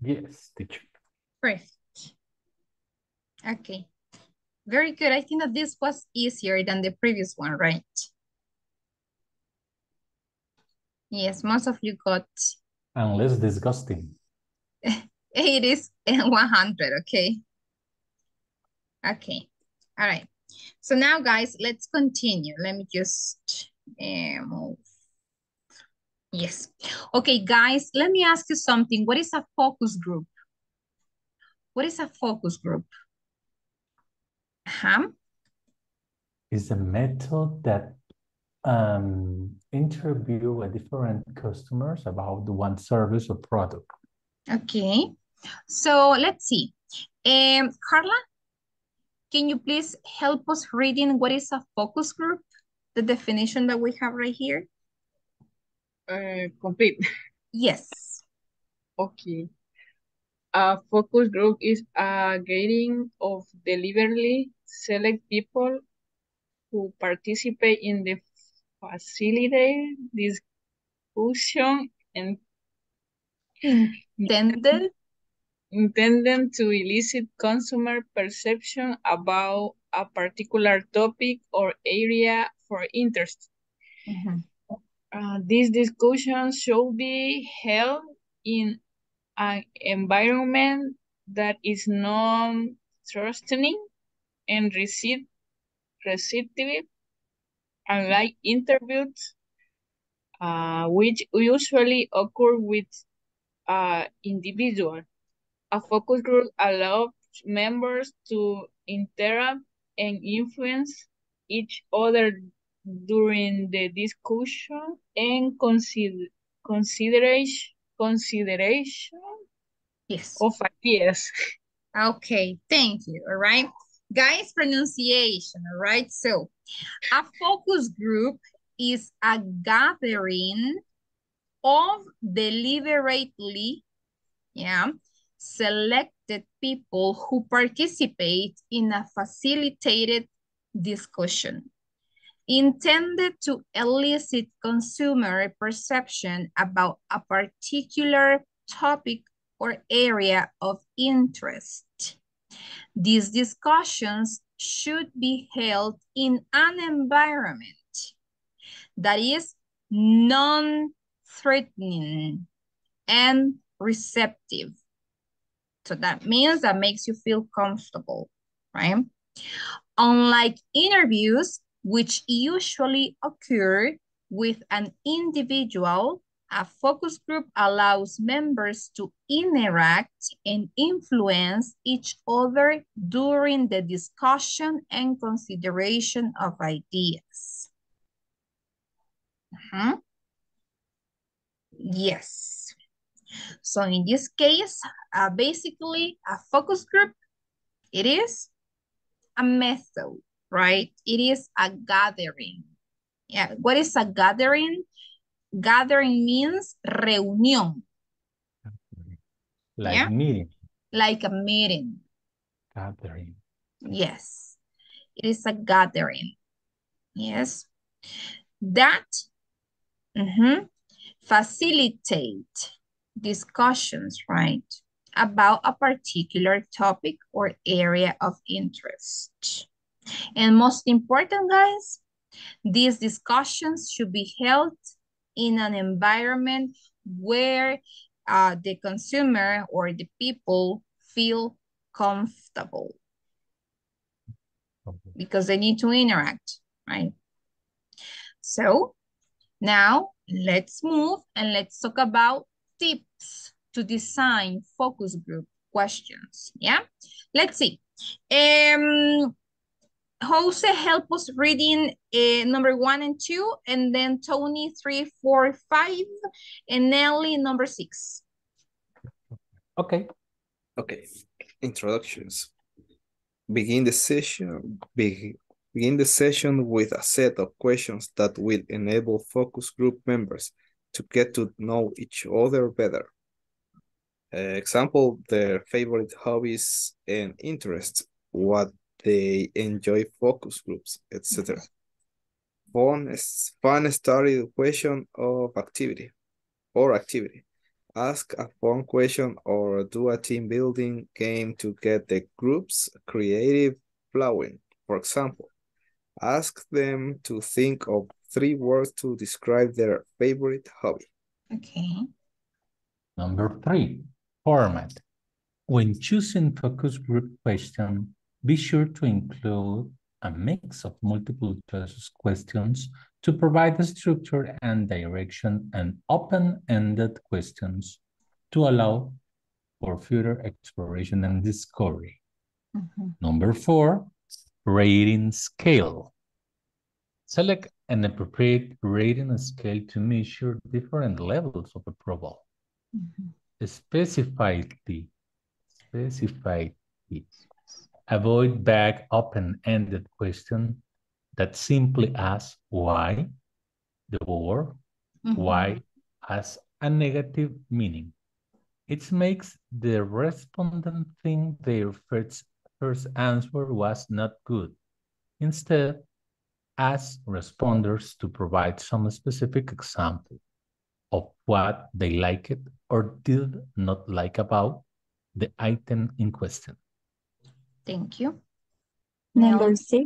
Yes, teacher. Perfect. Okay. Very good. I think that this was easier than the previous one, right? Yes, most of you got. And less disgusting. It is one hundred, okay? Okay. All right. So now, guys, let's continue. Let me just uh, move. Yes. Okay, guys, let me ask you something. What is a focus group? What is a focus group? Uh-huh. It's a method that um, interview different customers about one service or product. Okay. So let's see. Um, Carla, can you please help us reading what is a focus group? The definition that we have right here. Uh, complete. Yes. Okay. A focus group is a gathering of deliberately select people who participate in the facilitated discussion and intended intended to elicit consumer perception about a particular topic or area for interest. Mm-hmm. Uh, these discussions should be held in an environment that is non-threatening and receptive, unlike interviews, uh, which usually occur with uh, individuals. A focus group allows members to interact and influence each other during the discussion and consider consideration consideration yes of ideas. Okay, thank you. All right, guys, pronunciation. All right, so a focus group is a gathering of deliberately yeah selected people who participate in a facilitated discussion intended to elicit consumer perception about a particular topic or area of interest. These discussions should be held in an environment that is non-threatening and receptive. So that means that makes you feel comfortable, right? Unlike interviews, which usually occur with an individual, a focus group allows members to interact and influence each other during the discussion and consideration of ideas. Uh-huh. Yes. So in this case, uh, basically a focus group, it is a method, right? It is a gathering. Yeah. What is a gathering? Gathering means reunión. Like yeah? meeting. Like a meeting. Gathering. Yes. It is a gathering. Yes. That mm-hmm, facilitate discussions, right? About a particular topic or area of interest. And most important, guys, these discussions should be held in an environment where uh, the consumer or the people feel comfortable, okay, because they need to interact, right? So now let's move and let's talk about tips to design focus group questions. Yeah, let's see. Um, Jose help us reading uh, number one and two, and then Tony three, four, five, and Nelly number six. Okay. Okay. Introductions. Begin the session. Be begin the session with a set of questions that will enable focus group members to get to know each other better. Uh, example: their favorite hobbies and interests. What they enjoy focus groups, et cetera. Fun, fun started question of activity or activity. Ask a fun question or do a team building game to get the group's creative flowing. For example, ask them to think of three words to describe their favorite hobby. Okay. Number three, format. When choosing focus group question, be sure to include a mix of multiple choice questions to provide the structure and direction, and open-ended questions to allow for further exploration and discovery. Mm-hmm. Number four, rating scale. Select an appropriate rating scale to measure different levels of approval. Mm-hmm. Specify the, specify the. Avoid vague open-ended questions that simply ask why the word, mm-hmm, why has a negative meaning. It makes the respondent think their first, first answer was not good. Instead, ask responders to provide some specific example of what they liked or did not like about the item in question. Thank you. Number now. six.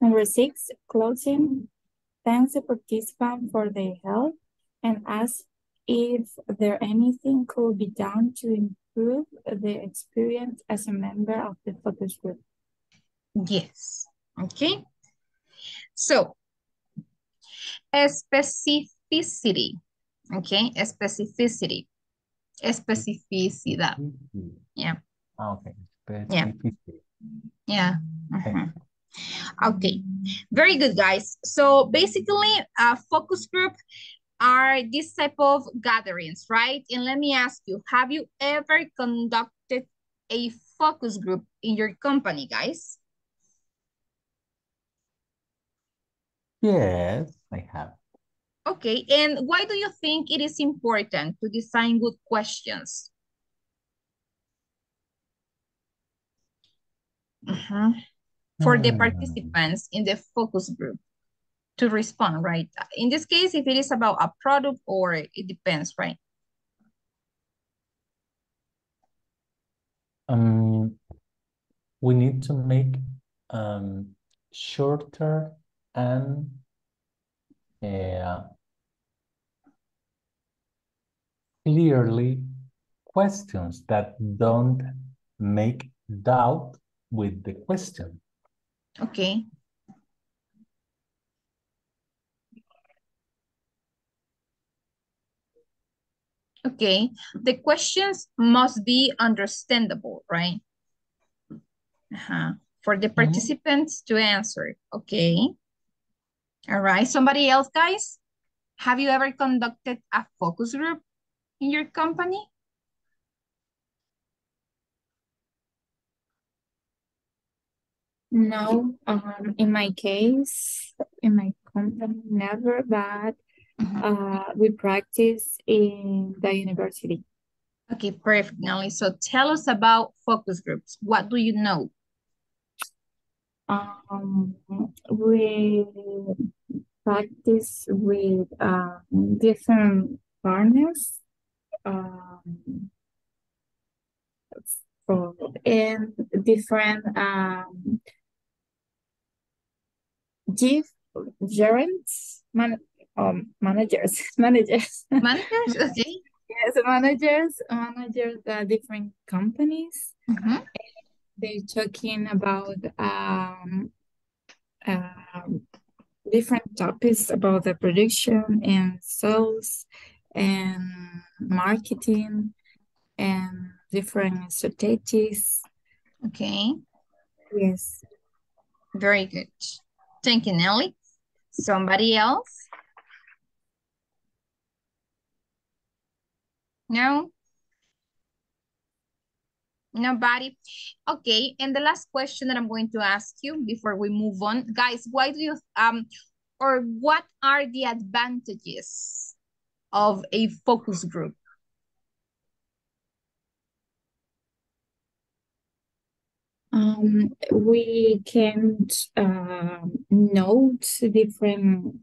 Number six, closing. Thanks the participant for their help and ask if there anything could be done to improve the experience as a member of the focus group. Yes. Okay. So, a specificity. Okay. A specificity. A specificity. Yeah. Okay. Yeah. Yeah. Uh-huh. Okay. Very good, guys. So basically, uh, focus group are this type of gatherings, right? And let me ask you, have you ever conducted a focus group in your company, guys? Yes, I have. Okay. And why do you think it is important to design good questions? Uh-huh. for the participants in the focus group to respond, right? In this case, if it is about a product or it depends, right? Um, we need to make um, shorter and uh, clearly questions that don't make doubt with the question. Okay. Okay, the questions must be understandable, right? Uh-huh. For the participants mm-hmm. to answer, okay. All right, somebody else, guys? Have you ever conducted a focus group in your company? No, um, in my case, in my company, never, but Uh, we practice in the university. Okay, perfect, Nelly. So tell us about focus groups. What do you know? Um, we practice with uh, different partners. Um, for, and different um, give gerents, man Um, managers, managers, managers, okay. Yes, managers, managers, uh, different companies. Mm-hmm. They're talking about um, uh, different topics about the production and sales and marketing and different strategies. Okay. Yes. Very good. Thank you, Nelly. Somebody else? No? Nobody? Okay, and the last question that I'm going to ask you before we move on. Guys, why do you, um, or what are the advantages of a focus group? Um, we can uh, note different,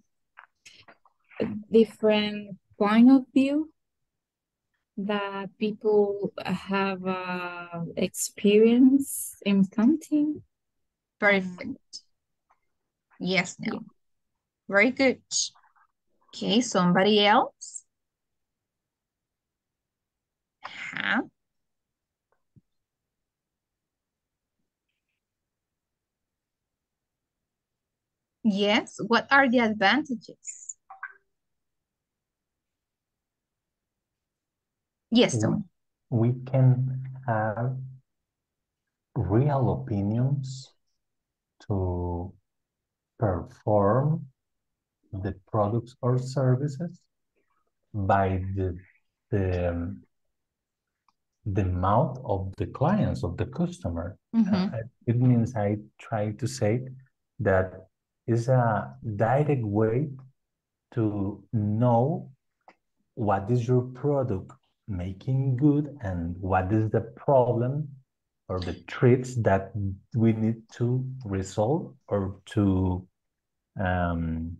different point of view that people have uh, experience in something. Perfect. Yes, no. Yeah. Very good. Okay, somebody else? Uh-huh. Yes, what are the advantages? Yes, so we can have real opinions to perform the products or services by the, the, the mouth of the clients, of the customer. Mm-hmm. Uh, it means I try to say that is a direct way to know what is your product making good and what is the problem or the tricks that we need to resolve or to um,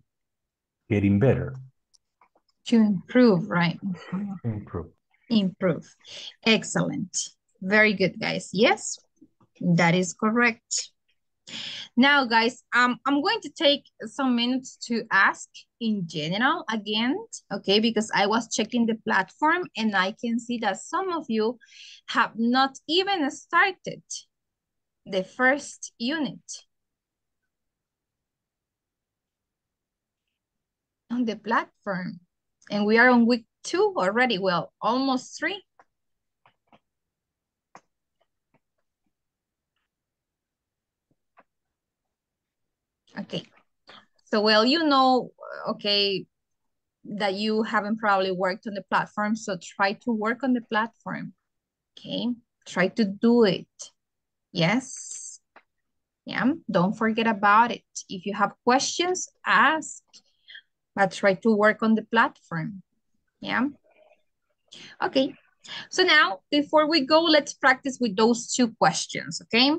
getting better. To improve, right? Improve. Improve. Excellent. Very good, guys. Yes, that is correct. Now, guys, um, I'm going to take some minutes to ask in general again, okay, because I was checking the platform and I can see that some of you have not even started the first unit on the platform. And we are on week two already, well, almost three. Okay, so well, you know, okay, that you haven't probably worked on the platform, so try to work on the platform, okay? Try to do it, yes? Yeah, don't forget about it. If you have questions, ask, but try to work on the platform, yeah? Okay, so now, before we go, let's practice with those two questions, okay?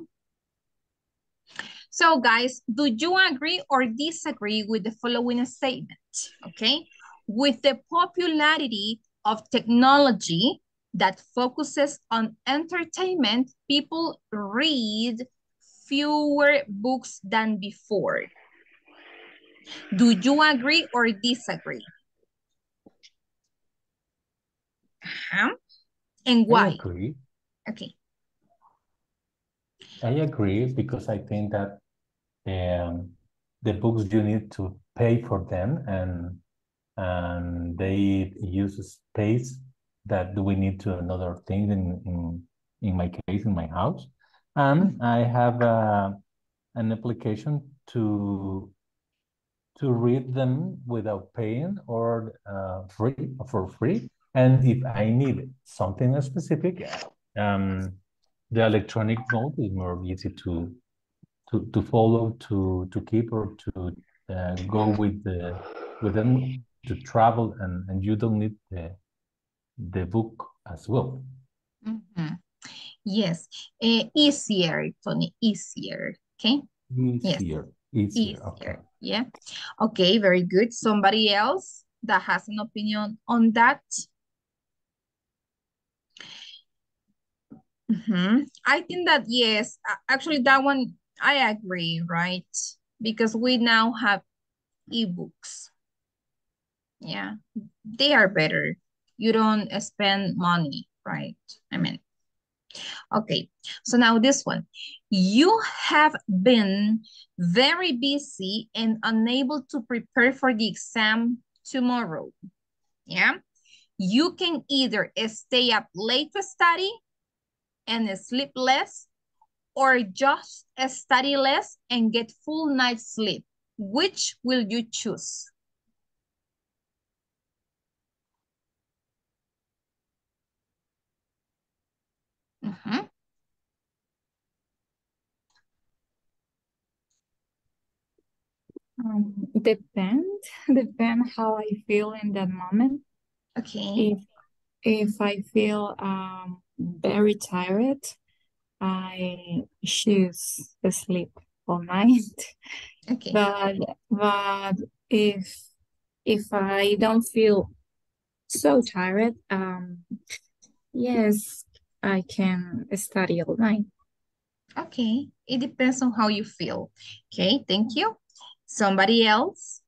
So guys, do you agree or disagree with the following statement? Okay, with the popularity of technology that focuses on entertainment, people read fewer books than before. Do you agree or disagree? Uh-huh. And why? I agree. Okay. I agree because I think that um, the books you need to pay for them, and and they use space that we need to another thing in, in, in my case, in my house. And I have uh, an application to to read them without paying or uh, free for free. And if I need something specific, um, the electronic mode is more easy to to to follow, to to keep, or to uh, go with the with them to travel, and and you don't need the the book as well. Mm-hmm. Yes, uh, easier, Tony. Easier, okay. Easier, yes. easier. easier. Okay. Yeah. Okay. Very good. Somebody else that has an opinion on that. Mm-hmm. I think that, yes, actually that one, I agree, right? Because we now have ebooks. Yeah, they are better. You don't spend money, right? I mean, okay. So now this one. You have been very busy and unable to prepare for the exam tomorrow. Yeah. You can either stay up late to study and sleep less, or just study less and get full night's sleep. Which will you choose? Mm-hmm. Um, depend, depend how I feel in that moment. Okay. If, if I feel um very tired, I choose to sleep all night. Okay. But but if if I don't feel so tired, um, yes, I can study all night. Okay, it depends on how you feel. Okay, thank you. Somebody else?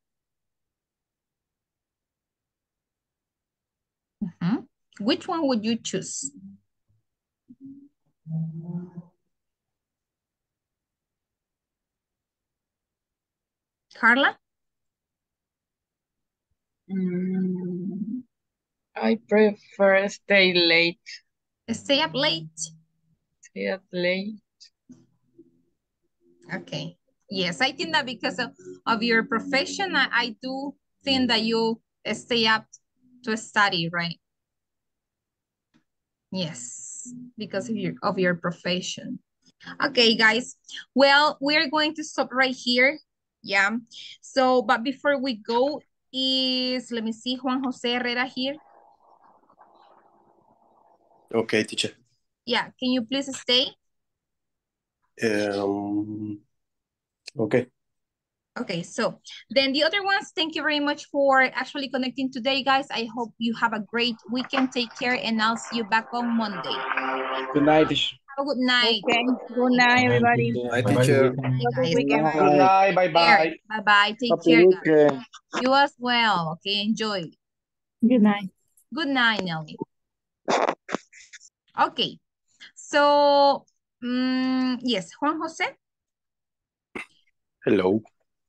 Mm-hmm. Which one would you choose? Carla? Mm, I prefer stay late. Stay up late. Stay up late. Okay. Yes, I think that because of, of your profession, I, I do think that you stay up to study, right? Yes, because of your, of your profession. Okay, guys. Well, we're going to stop right here. Yeah. So, but before we go, is, let me see, Juan José Herrera here. Okay, teacher. Yeah, can you please stay? Um, okay. Okay, so then the other ones, thank you very much for actually connecting today, guys. I hope you have a great weekend. Take care, and I'll see you back on Monday. Good night, teacher. Have a good night. Okay. Good night, everybody. Good night, teacher. Good night. Bye-bye. Bye-bye. Take care, guys. You as well. Okay, enjoy. Good night. Good night, Nelly. Okay, so, um, yes, Juan Jose? Hello.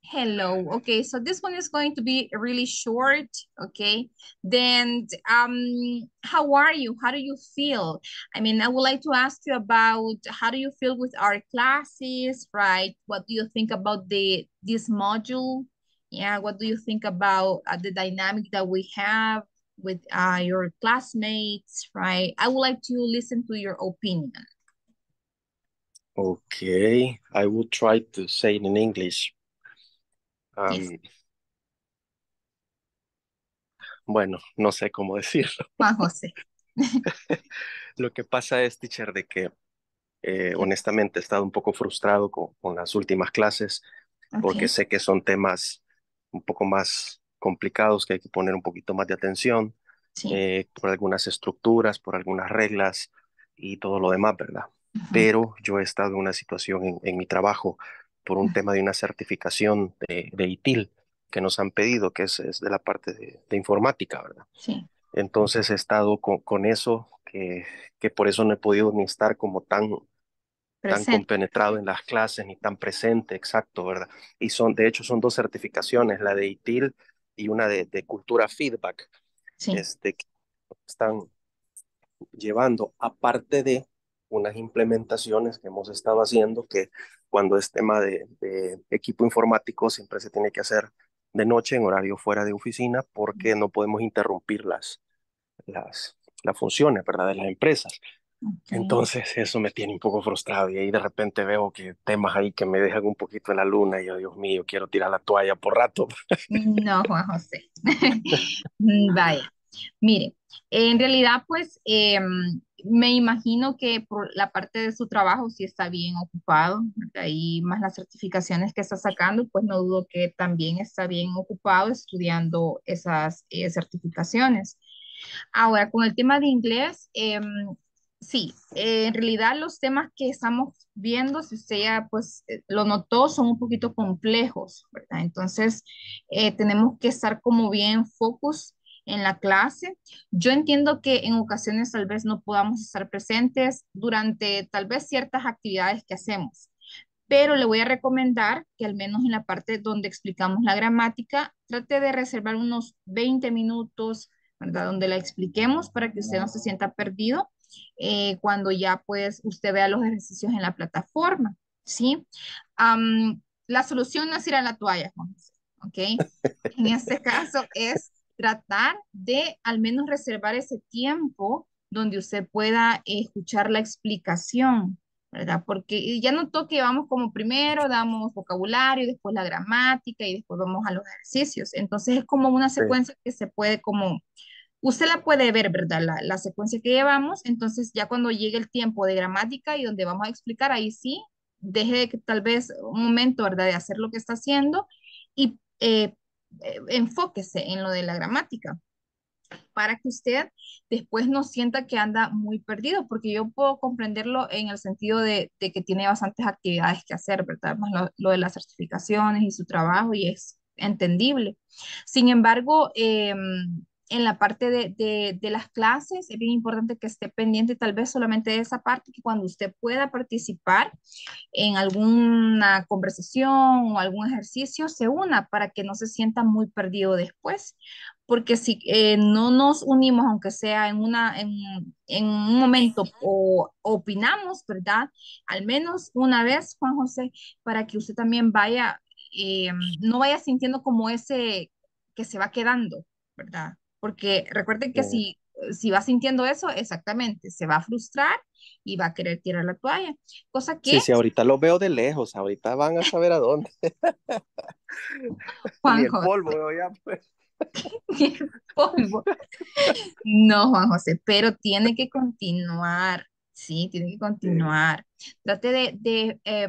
Hello, okay, so this one is going to be really short, okay? Then, um, how are you? How do you feel? I mean, I would like to ask you about how do you feel with our classes, right? What do you think about the this module? Yeah, what do you think about uh, the dynamic that we have with uh, your classmates, right? I would like to listen to your opinion. Okay, I will try to say it in English. Um, yes. Bueno, no sé cómo decirlo. Juan José. Lo que pasa es, teacher, de que Eh, honestamente he estado un poco frustrado con, con las últimas clases, okay, porque sé que son temas un poco más complicados, que hay que poner un poquito más de atención, sí, eh, por algunas estructuras, por algunas reglas y todo lo demás, ¿verdad? Uh-huh. Pero yo he estado en una situación en, en mi trabajo por un uh-huh. tema de una certificación de, de I T I L que nos han pedido, que es, es de la parte de, de informática, ¿verdad? Sí. Entonces he estado con, con eso, que, que por eso no he podido ni estar como tan, tan compenetrado en las clases, ni tan presente, exacto, ¿verdad? Y son, de hecho, son dos certificaciones, la de I T I L y una de, de cultura feedback, sí, este, que están llevando, aparte de unas implementaciones que hemos estado haciendo, que cuando es tema de, de equipo informático siempre se tiene que hacer de noche en horario fuera de oficina, porque no podemos interrumpir las, las, las funciones, ¿verdad?, de las empresas. Okay. Entonces eso me tiene un poco frustrado, y ahí de repente veo que temas ahí que me dejan un poquito en la luna y yo, Dios mío, quiero tirar la toalla por rato. No, Juan José. Vaya, mire, en realidad pues eh, me imagino que por la parte de su trabajo sí está bien ocupado, ¿verdad?, y más las certificaciones que está sacando, pues no dudo que también está bien ocupado estudiando esas eh, certificaciones. Ahora, con el tema de inglés, eh, sí, eh, en realidad los temas que estamos viendo, si usted ya pues, eh, lo notó, son un poquito complejos, ¿verdad? Entonces, eh, tenemos que estar como bien focus en la clase. Yo entiendo que en ocasiones tal vez no podamos estar presentes durante tal vez ciertas actividades que hacemos, pero le voy a recomendar que al menos en la parte donde explicamos la gramática, trate de reservar unos veinte minutos, ¿verdad?, donde la expliquemos para que usted no se sienta perdido. Eh, cuando ya pues usted vea los ejercicios en la plataforma, ¿sí? Um, la solución no es ir a la toalla, ¿ok? En este caso es tratar de al menos reservar ese tiempo donde usted pueda eh, escuchar la explicación, ¿verdad? Porque ya notó que vamos como primero, damos vocabulario, después la gramática y después vamos a los ejercicios. Entonces es como una secuencia sí, que se puede como... Usted la puede ver, ¿verdad? La, la secuencia que llevamos, entonces ya cuando llegue el tiempo de gramática y donde vamos a explicar, ahí sí, deje de que tal vez un momento, ¿verdad?, de hacer lo que está haciendo y eh, enfóquese en lo de la gramática para que usted después no sienta que anda muy perdido, porque yo puedo comprenderlo en el sentido de, de que tiene bastantes actividades que hacer, ¿verdad? Más lo, lo de las certificaciones y su trabajo, y es entendible. Sin embargo, eh, en la parte de, de, de las clases es bien importante que esté pendiente tal vez solamente de esa parte, que cuando usted pueda participar en alguna conversación o algún ejercicio se una, para que no se sienta muy perdido después, porque si eh, no nos unimos, aunque sea en, una, en, en un momento, o opinamos, ¿verdad?, al menos una vez, Juan José, para que usted también vaya, eh, no vaya sintiendo como ese que se va quedando, ¿verdad? Porque recuerden que si, si va sintiendo eso, exactamente, se va a frustrar y va a querer tirar la toalla. Cosa que... Sí, sí, ahorita los veo de lejos, ahorita van a saber a dónde. Juan José. Ni el polvo, ¿no? Ya, pues. Ni el polvo. No, Juan José, pero tiene que continuar, sí, tiene que continuar. Sí. Trate de, de, eh,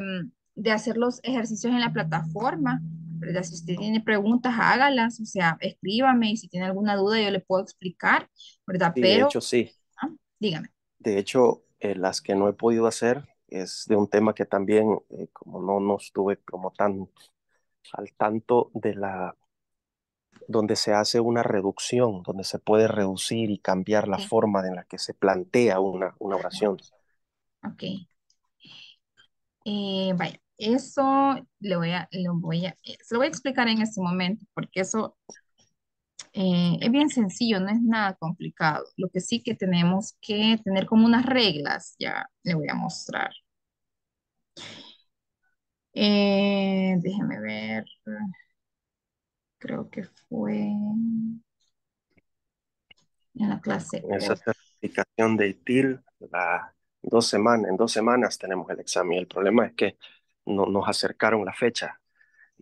de hacer los ejercicios en la plataforma, ¿verdad? Si usted tiene preguntas, hágalas, o sea, escríbame, y si tiene alguna duda yo le puedo explicar, ¿verdad? Sí, pero, de hecho, sí. ¿Ah? Dígame. De hecho, eh, las que no he podido hacer es de un tema que también, eh, como no, no estuve como tan al tanto de la, donde se hace una reducción, donde se puede reducir y cambiar la sí, forma en la que se plantea una, una oración. Ok. Eh, vaya. Eso le voy a, lo voy a, se lo voy a explicar en este momento, porque eso eh, es bien sencillo, no es nada complicado. Lo que sí que tenemos que tener como unas reglas, ya le voy a mostrar. Eh, déjeme ver, creo que fue en la clase. Esa certificación de I T I L, la dos semanas, en dos semanas tenemos el examen. El problema es que No, nos acercaron la fecha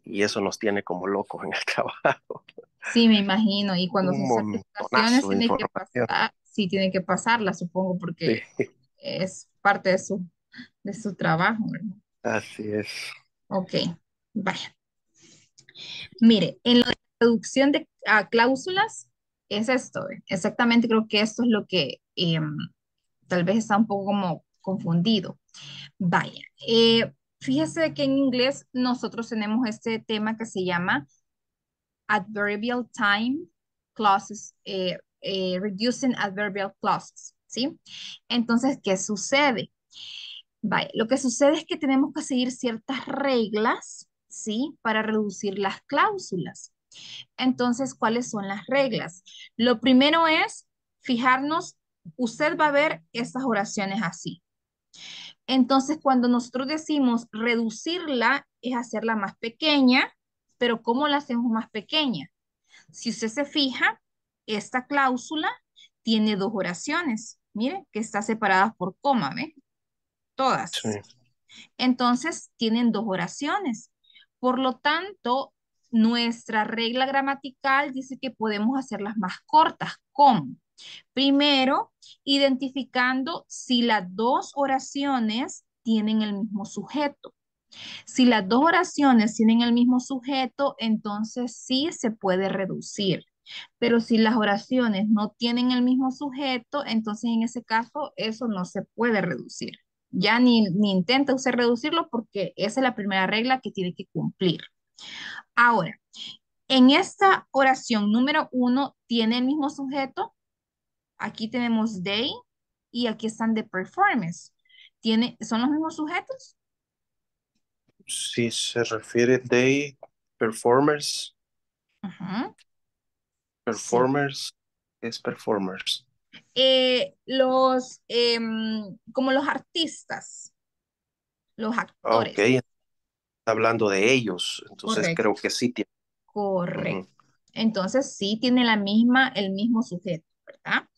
y eso nos tiene como locos en el trabajo. Sí, me imagino. Y cuando son certificaciones tiene que pasar, sí, tiene que pasarlas, supongo, porque sí, es parte de su de su trabajo, ¿verdad? Así es. Ok, vaya. Mire, en la reducción de uh, cláusulas es esto, ¿eh? Exactamente, creo que esto es lo que eh, tal vez está un poco como confundido. Vaya, eh, fíjese que en inglés nosotros tenemos este tema que se llama adverbial time clauses, eh, eh, reducing adverbial clauses, ¿sí? Entonces, ¿qué sucede? Vaya, lo que sucede es que tenemos que seguir ciertas reglas, ¿sí? Para reducir las cláusulas. Entonces, ¿cuáles son las reglas? Lo primero es fijarnos, usted va a ver estas oraciones así. Entonces, cuando nosotros decimos reducirla, es hacerla más pequeña, pero ¿cómo la hacemos más pequeña? Si usted se fija, esta cláusula tiene dos oraciones, miren, que están separadas por coma, ¿ve? Todas. Sí. Entonces, tienen dos oraciones. Por lo tanto, nuestra regla gramatical dice que podemos hacerlas más cortas. ¿Cómo? Primero, identificando si las dos oraciones tienen el mismo sujeto. Si las dos oraciones tienen el mismo sujeto, entonces sí se puede reducir. Pero si las oraciones no tienen el mismo sujeto, entonces en ese caso eso no se puede reducir. Ya ni, ni intenta usted reducirlo porque esa es la primera regla que tiene que cumplir. Ahora, en esta oración número uno, ¿tiene el mismo sujeto? Aquí tenemos they y aquí están the performance. ¿Tiene, ¿Son los mismos sujetos? Si se refiere they, performers. Uh-huh. Performers, sí. Es performers. Eh, los, eh, como los artistas, los actores. Ok, está hablando de ellos, entonces correcto. Creo que sí tiene. Correcto, uh-huh. Entonces sí tiene la misma, el mismo sujeto, ¿verdad?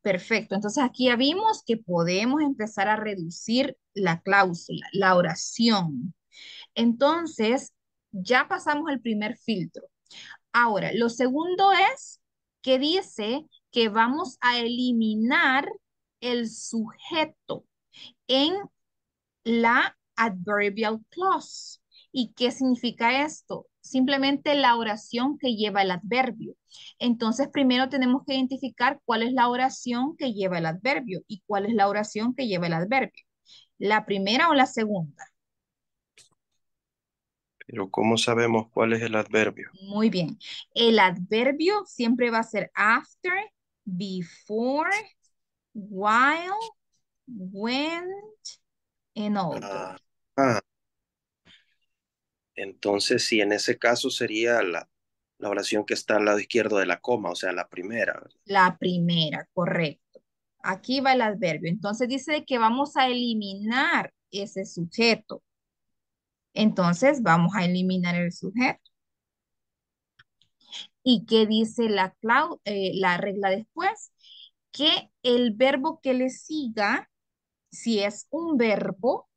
Perfecto, entonces aquí ya vimos que podemos empezar a reducir la cláusula, la oración. Entonces ya pasamos al primer filtro. Ahora, lo segundo es que dice que vamos a eliminar el sujeto en la adverbial clause. ¿Y qué significa esto? Simplemente la oración que lleva el adverbio. Entonces, primero tenemos que identificar cuál es la oración que lleva el adverbio y cuál es la oración que lleva el adverbio. ¿La primera o la segunda? Pero ¿cómo sabemos cuál es el adverbio? Muy bien. El adverbio siempre va a ser after, before, while, when, and all. Ah, ah. Entonces, sí, en ese caso sería la, la oración que está al lado izquierdo de la coma, o sea, la primera. La primera, correcto. Aquí va el adverbio. Entonces dice que vamos a eliminar ese sujeto. Entonces, vamos a eliminar el sujeto. ¿Y qué dice la, eh, la regla después? Que el verbo que le siga, si es un verbo,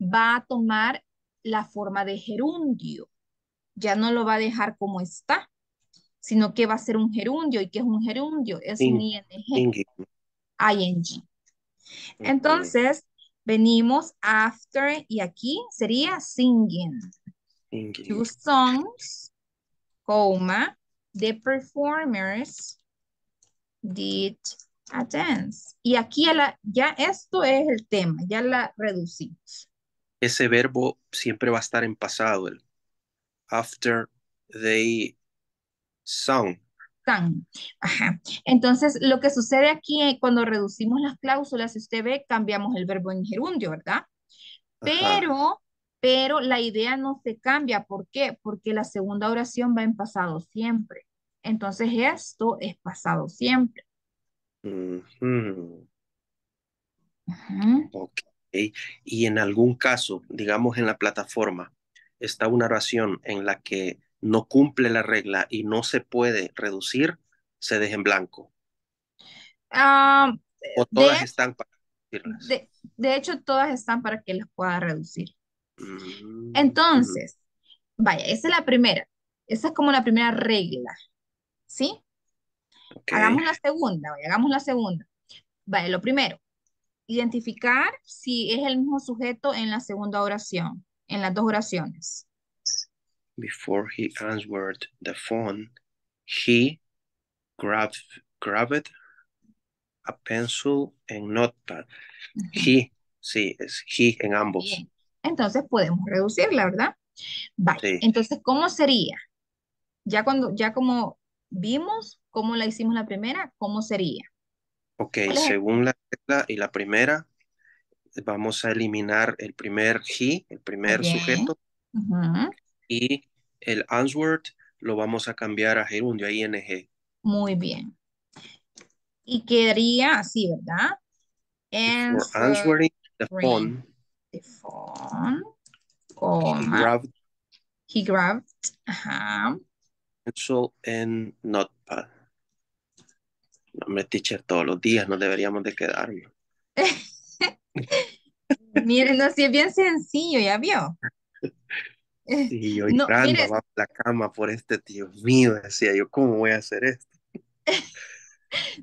va a tomar la forma de gerundio. Ya no lo va a dejar como está, sino que va a ser un gerundio. ¿Y qué es un gerundio? Es In, un I N G. I N G. Entonces... venimos after y aquí sería singing. singing. Two songs, coma, the performers did a dance. Y aquí la, ya esto es el tema, ya la reducimos. Ese verbo siempre va a estar en pasado. El after they sung. Ajá. Entonces, lo que sucede aquí cuando reducimos las cláusulas, si usted ve, cambiamos el verbo en gerundio, ¿verdad? Pero, pero la idea no se cambia. ¿Por qué? Porque la segunda oración va en pasado siempre. Entonces, esto es pasado siempre. Uh-huh. Ajá. Okay. Y en algún caso, digamos en la plataforma, está una oración en la que no cumple la regla y no se puede reducir, se deja en blanco. Uh, o todas de, están para reducirlas. De, de hecho, todas están para que las pueda reducir. Mm. Entonces, mm. vaya, esa es la primera. Esa es como la primera regla. ¿Sí? Okay. Hagamos la segunda, vaya, hagamos la segunda. Vaya, lo primero. identificar si es el mismo sujeto en la segunda oración, en las dos oraciones. Before he answered the phone, he grabbed, grabbed a pencil and notepad. Uh-huh. He, sí, es he en ambos. Bien. Entonces podemos reducirla, ¿verdad? Vale. Sí. Entonces, ¿cómo sería? Ya cuando, ya como vimos cómo la hicimos la primera, ¿cómo sería? Ok, según la regla y la primera, vamos a eliminar el primer he, el primer okay. sujeto. Uh-huh. Y el answered lo vamos a cambiar a gerundio, a ing. Muy bien. Y quedaría así, ¿verdad? Answer answering the phone. The phone. Coma. He grabbed. He grabbed. Ajá. Pencil and notepad. No me teacher todos los días, no deberíamos de quedarnos. Miren, no, si es bien sencillo, ya vio. Y yo no, entrando mire, a la cama por este, Dios mío, decía yo, ¿cómo voy a hacer esto?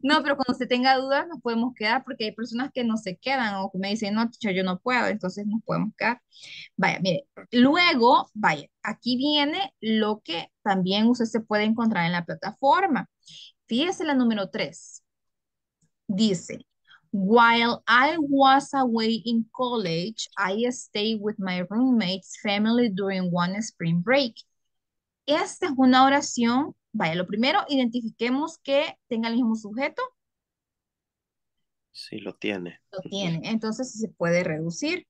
No, pero cuando se tenga dudas nos podemos quedar, porque hay personas que no se quedan o que me dicen, no, teacher, yo no puedo, entonces nos podemos quedar. Vaya, mire, luego, vaya, aquí viene lo que también usted se puede encontrar en la plataforma. Fíjese la número tres. Dice, while I was away in college, I stayed with my roommate's family during one spring break. Esta es una oración. Vaya, lo primero, identifiquemos que tenga el mismo sujeto. Sí, lo tiene. Lo tiene, entonces se puede reducir.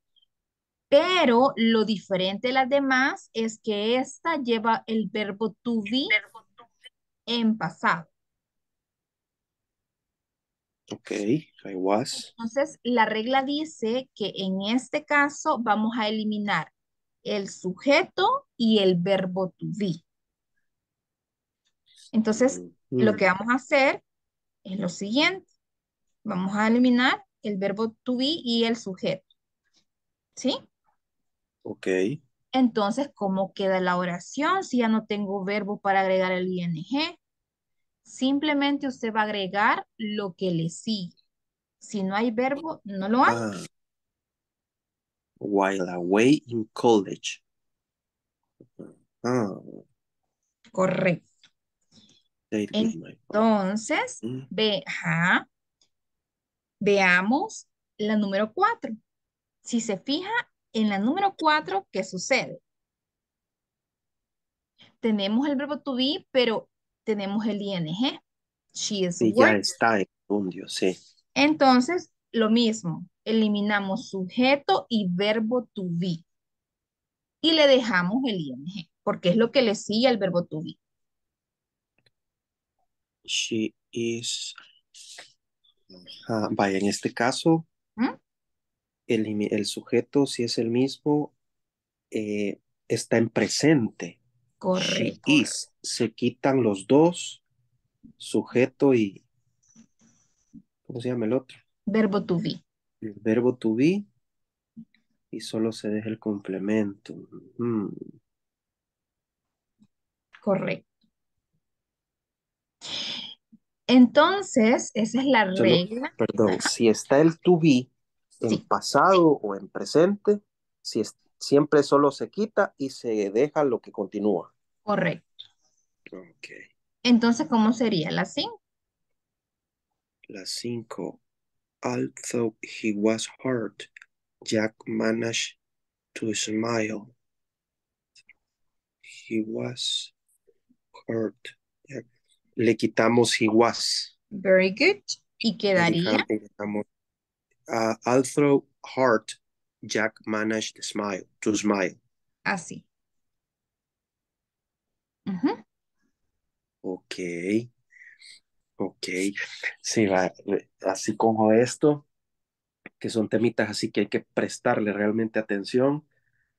Pero lo diferente de las demás es que esta lleva el verbo to be, verbo to be. En pasado. Ok, I was. Entonces, la regla dice que en este caso vamos a eliminar el sujeto y el verbo to be. Entonces, lo que vamos a hacer es lo siguiente. Vamos a eliminar el verbo to be y el sujeto. ¿Sí? Ok. Entonces, ¿cómo queda la oración si ya no tengo verbo para agregar el ing? Simplemente usted va a agregar lo que le sigue. Si no hay verbo, no lo haga. Ah. While away in college. Ah. Correcto. Entonces, ve, ajá, veamos la número cuatro. Si se fija en la número cuatro, ¿qué sucede? Tenemos el verbo to be, pero tenemos el ing. She is sí, ya está en gerundio, sí. Entonces, lo mismo. Eliminamos sujeto y verbo to be. Y le dejamos el ing, porque es lo que le sigue al verbo to be. She is, uh, vaya, en este caso, ¿Mm? el, el sujeto, si es el mismo, eh, está en presente. Correcto. She is, se quitan los dos, sujeto y, ¿cómo se llama el otro? Verbo to be. El verbo to be, y solo se deja el complemento. Mm. Correcto. Entonces, esa es la regla. Perdón, si está el to be en sí. pasado o en presente, si es, siempre solo se quita y se deja lo que continúa. Correcto. Ok. Entonces, ¿cómo sería la cinco? La cinco. Although he was hurt, Jack managed to smile. He was hurt. Jack. Le quitamos he was. Very good. Y quedaría. Le quitamos, uh, although hard, Jack managed to smile. To smile. Así. Uh-huh. Ok. Ok. Sí, va. Así como esto, que son temitas así que hay que prestarle realmente atención,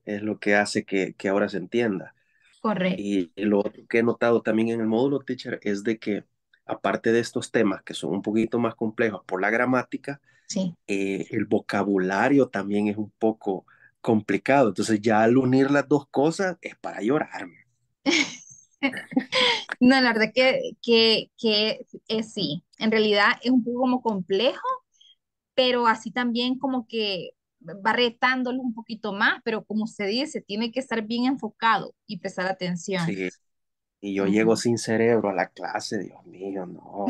es lo que hace que, que ahora se entienda. Correcto. Y lo otro que he notado también en el módulo, teacher, es de que aparte de estos temas que son un poquito más complejos por la gramática, sí. eh, el vocabulario también es un poco complicado. Entonces ya al unir las dos cosas es para llorarme. No, la verdad que, que, que eh, sí, en realidad es un poco como complejo, pero así también como que va retándolos un poquito más, pero como usted dice, tiene que estar bien enfocado y prestar atención. Sí, y yo uh-huh. llego sin cerebro a la clase, Dios mío, no.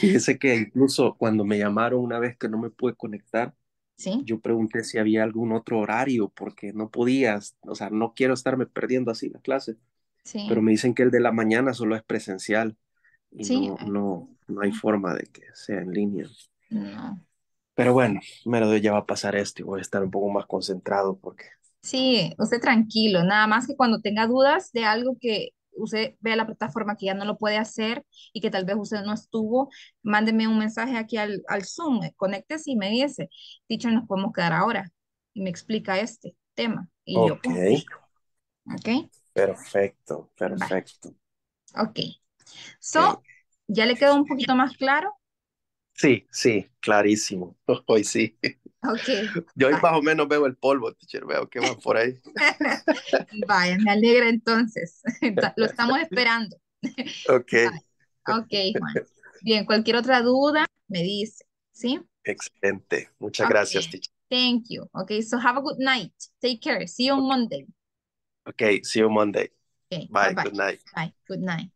Fíjese que incluso cuando me llamaron una vez que no me pude conectar, ¿sí? Yo pregunté si había algún otro horario, porque no podías, o sea, no quiero estarme perdiendo así la clase. Sí. Pero me dicen que el de la mañana solo es presencial y sí. no, no, no hay forma de que sea en línea. No. Pero bueno, mero ya va a pasar esto y voy a estar un poco más concentrado porque... Sí, usted tranquilo, nada más que cuando tenga dudas de algo que usted vea la plataforma que ya no lo puede hacer y que tal vez usted no estuvo, mándeme un mensaje aquí al, al Zoom, conéctese y me dice, teacher, nos podemos quedar ahora y me explica este tema. Y ok. Yo, ok. Perfecto, perfecto. Vale. Ok. So, okay. ¿Ya le quedó un poquito más claro? Sí, sí, clarísimo. Hoy sí. Okay. Yo vale. Hoy más o menos veo el polvo, teacher. Veo que van por ahí. Vaya, me alegra entonces. Lo estamos esperando. Ok. Vale. Ok, Juan. Bien, cualquier otra duda me dice, ¿sí? Excelente. Muchas okay. gracias, teacher. Thank you. Okay, so have a good night. Take care. See you on Monday. Okay, see you Monday. Okay. Bye. Bye-bye. Good night. Bye. Good night.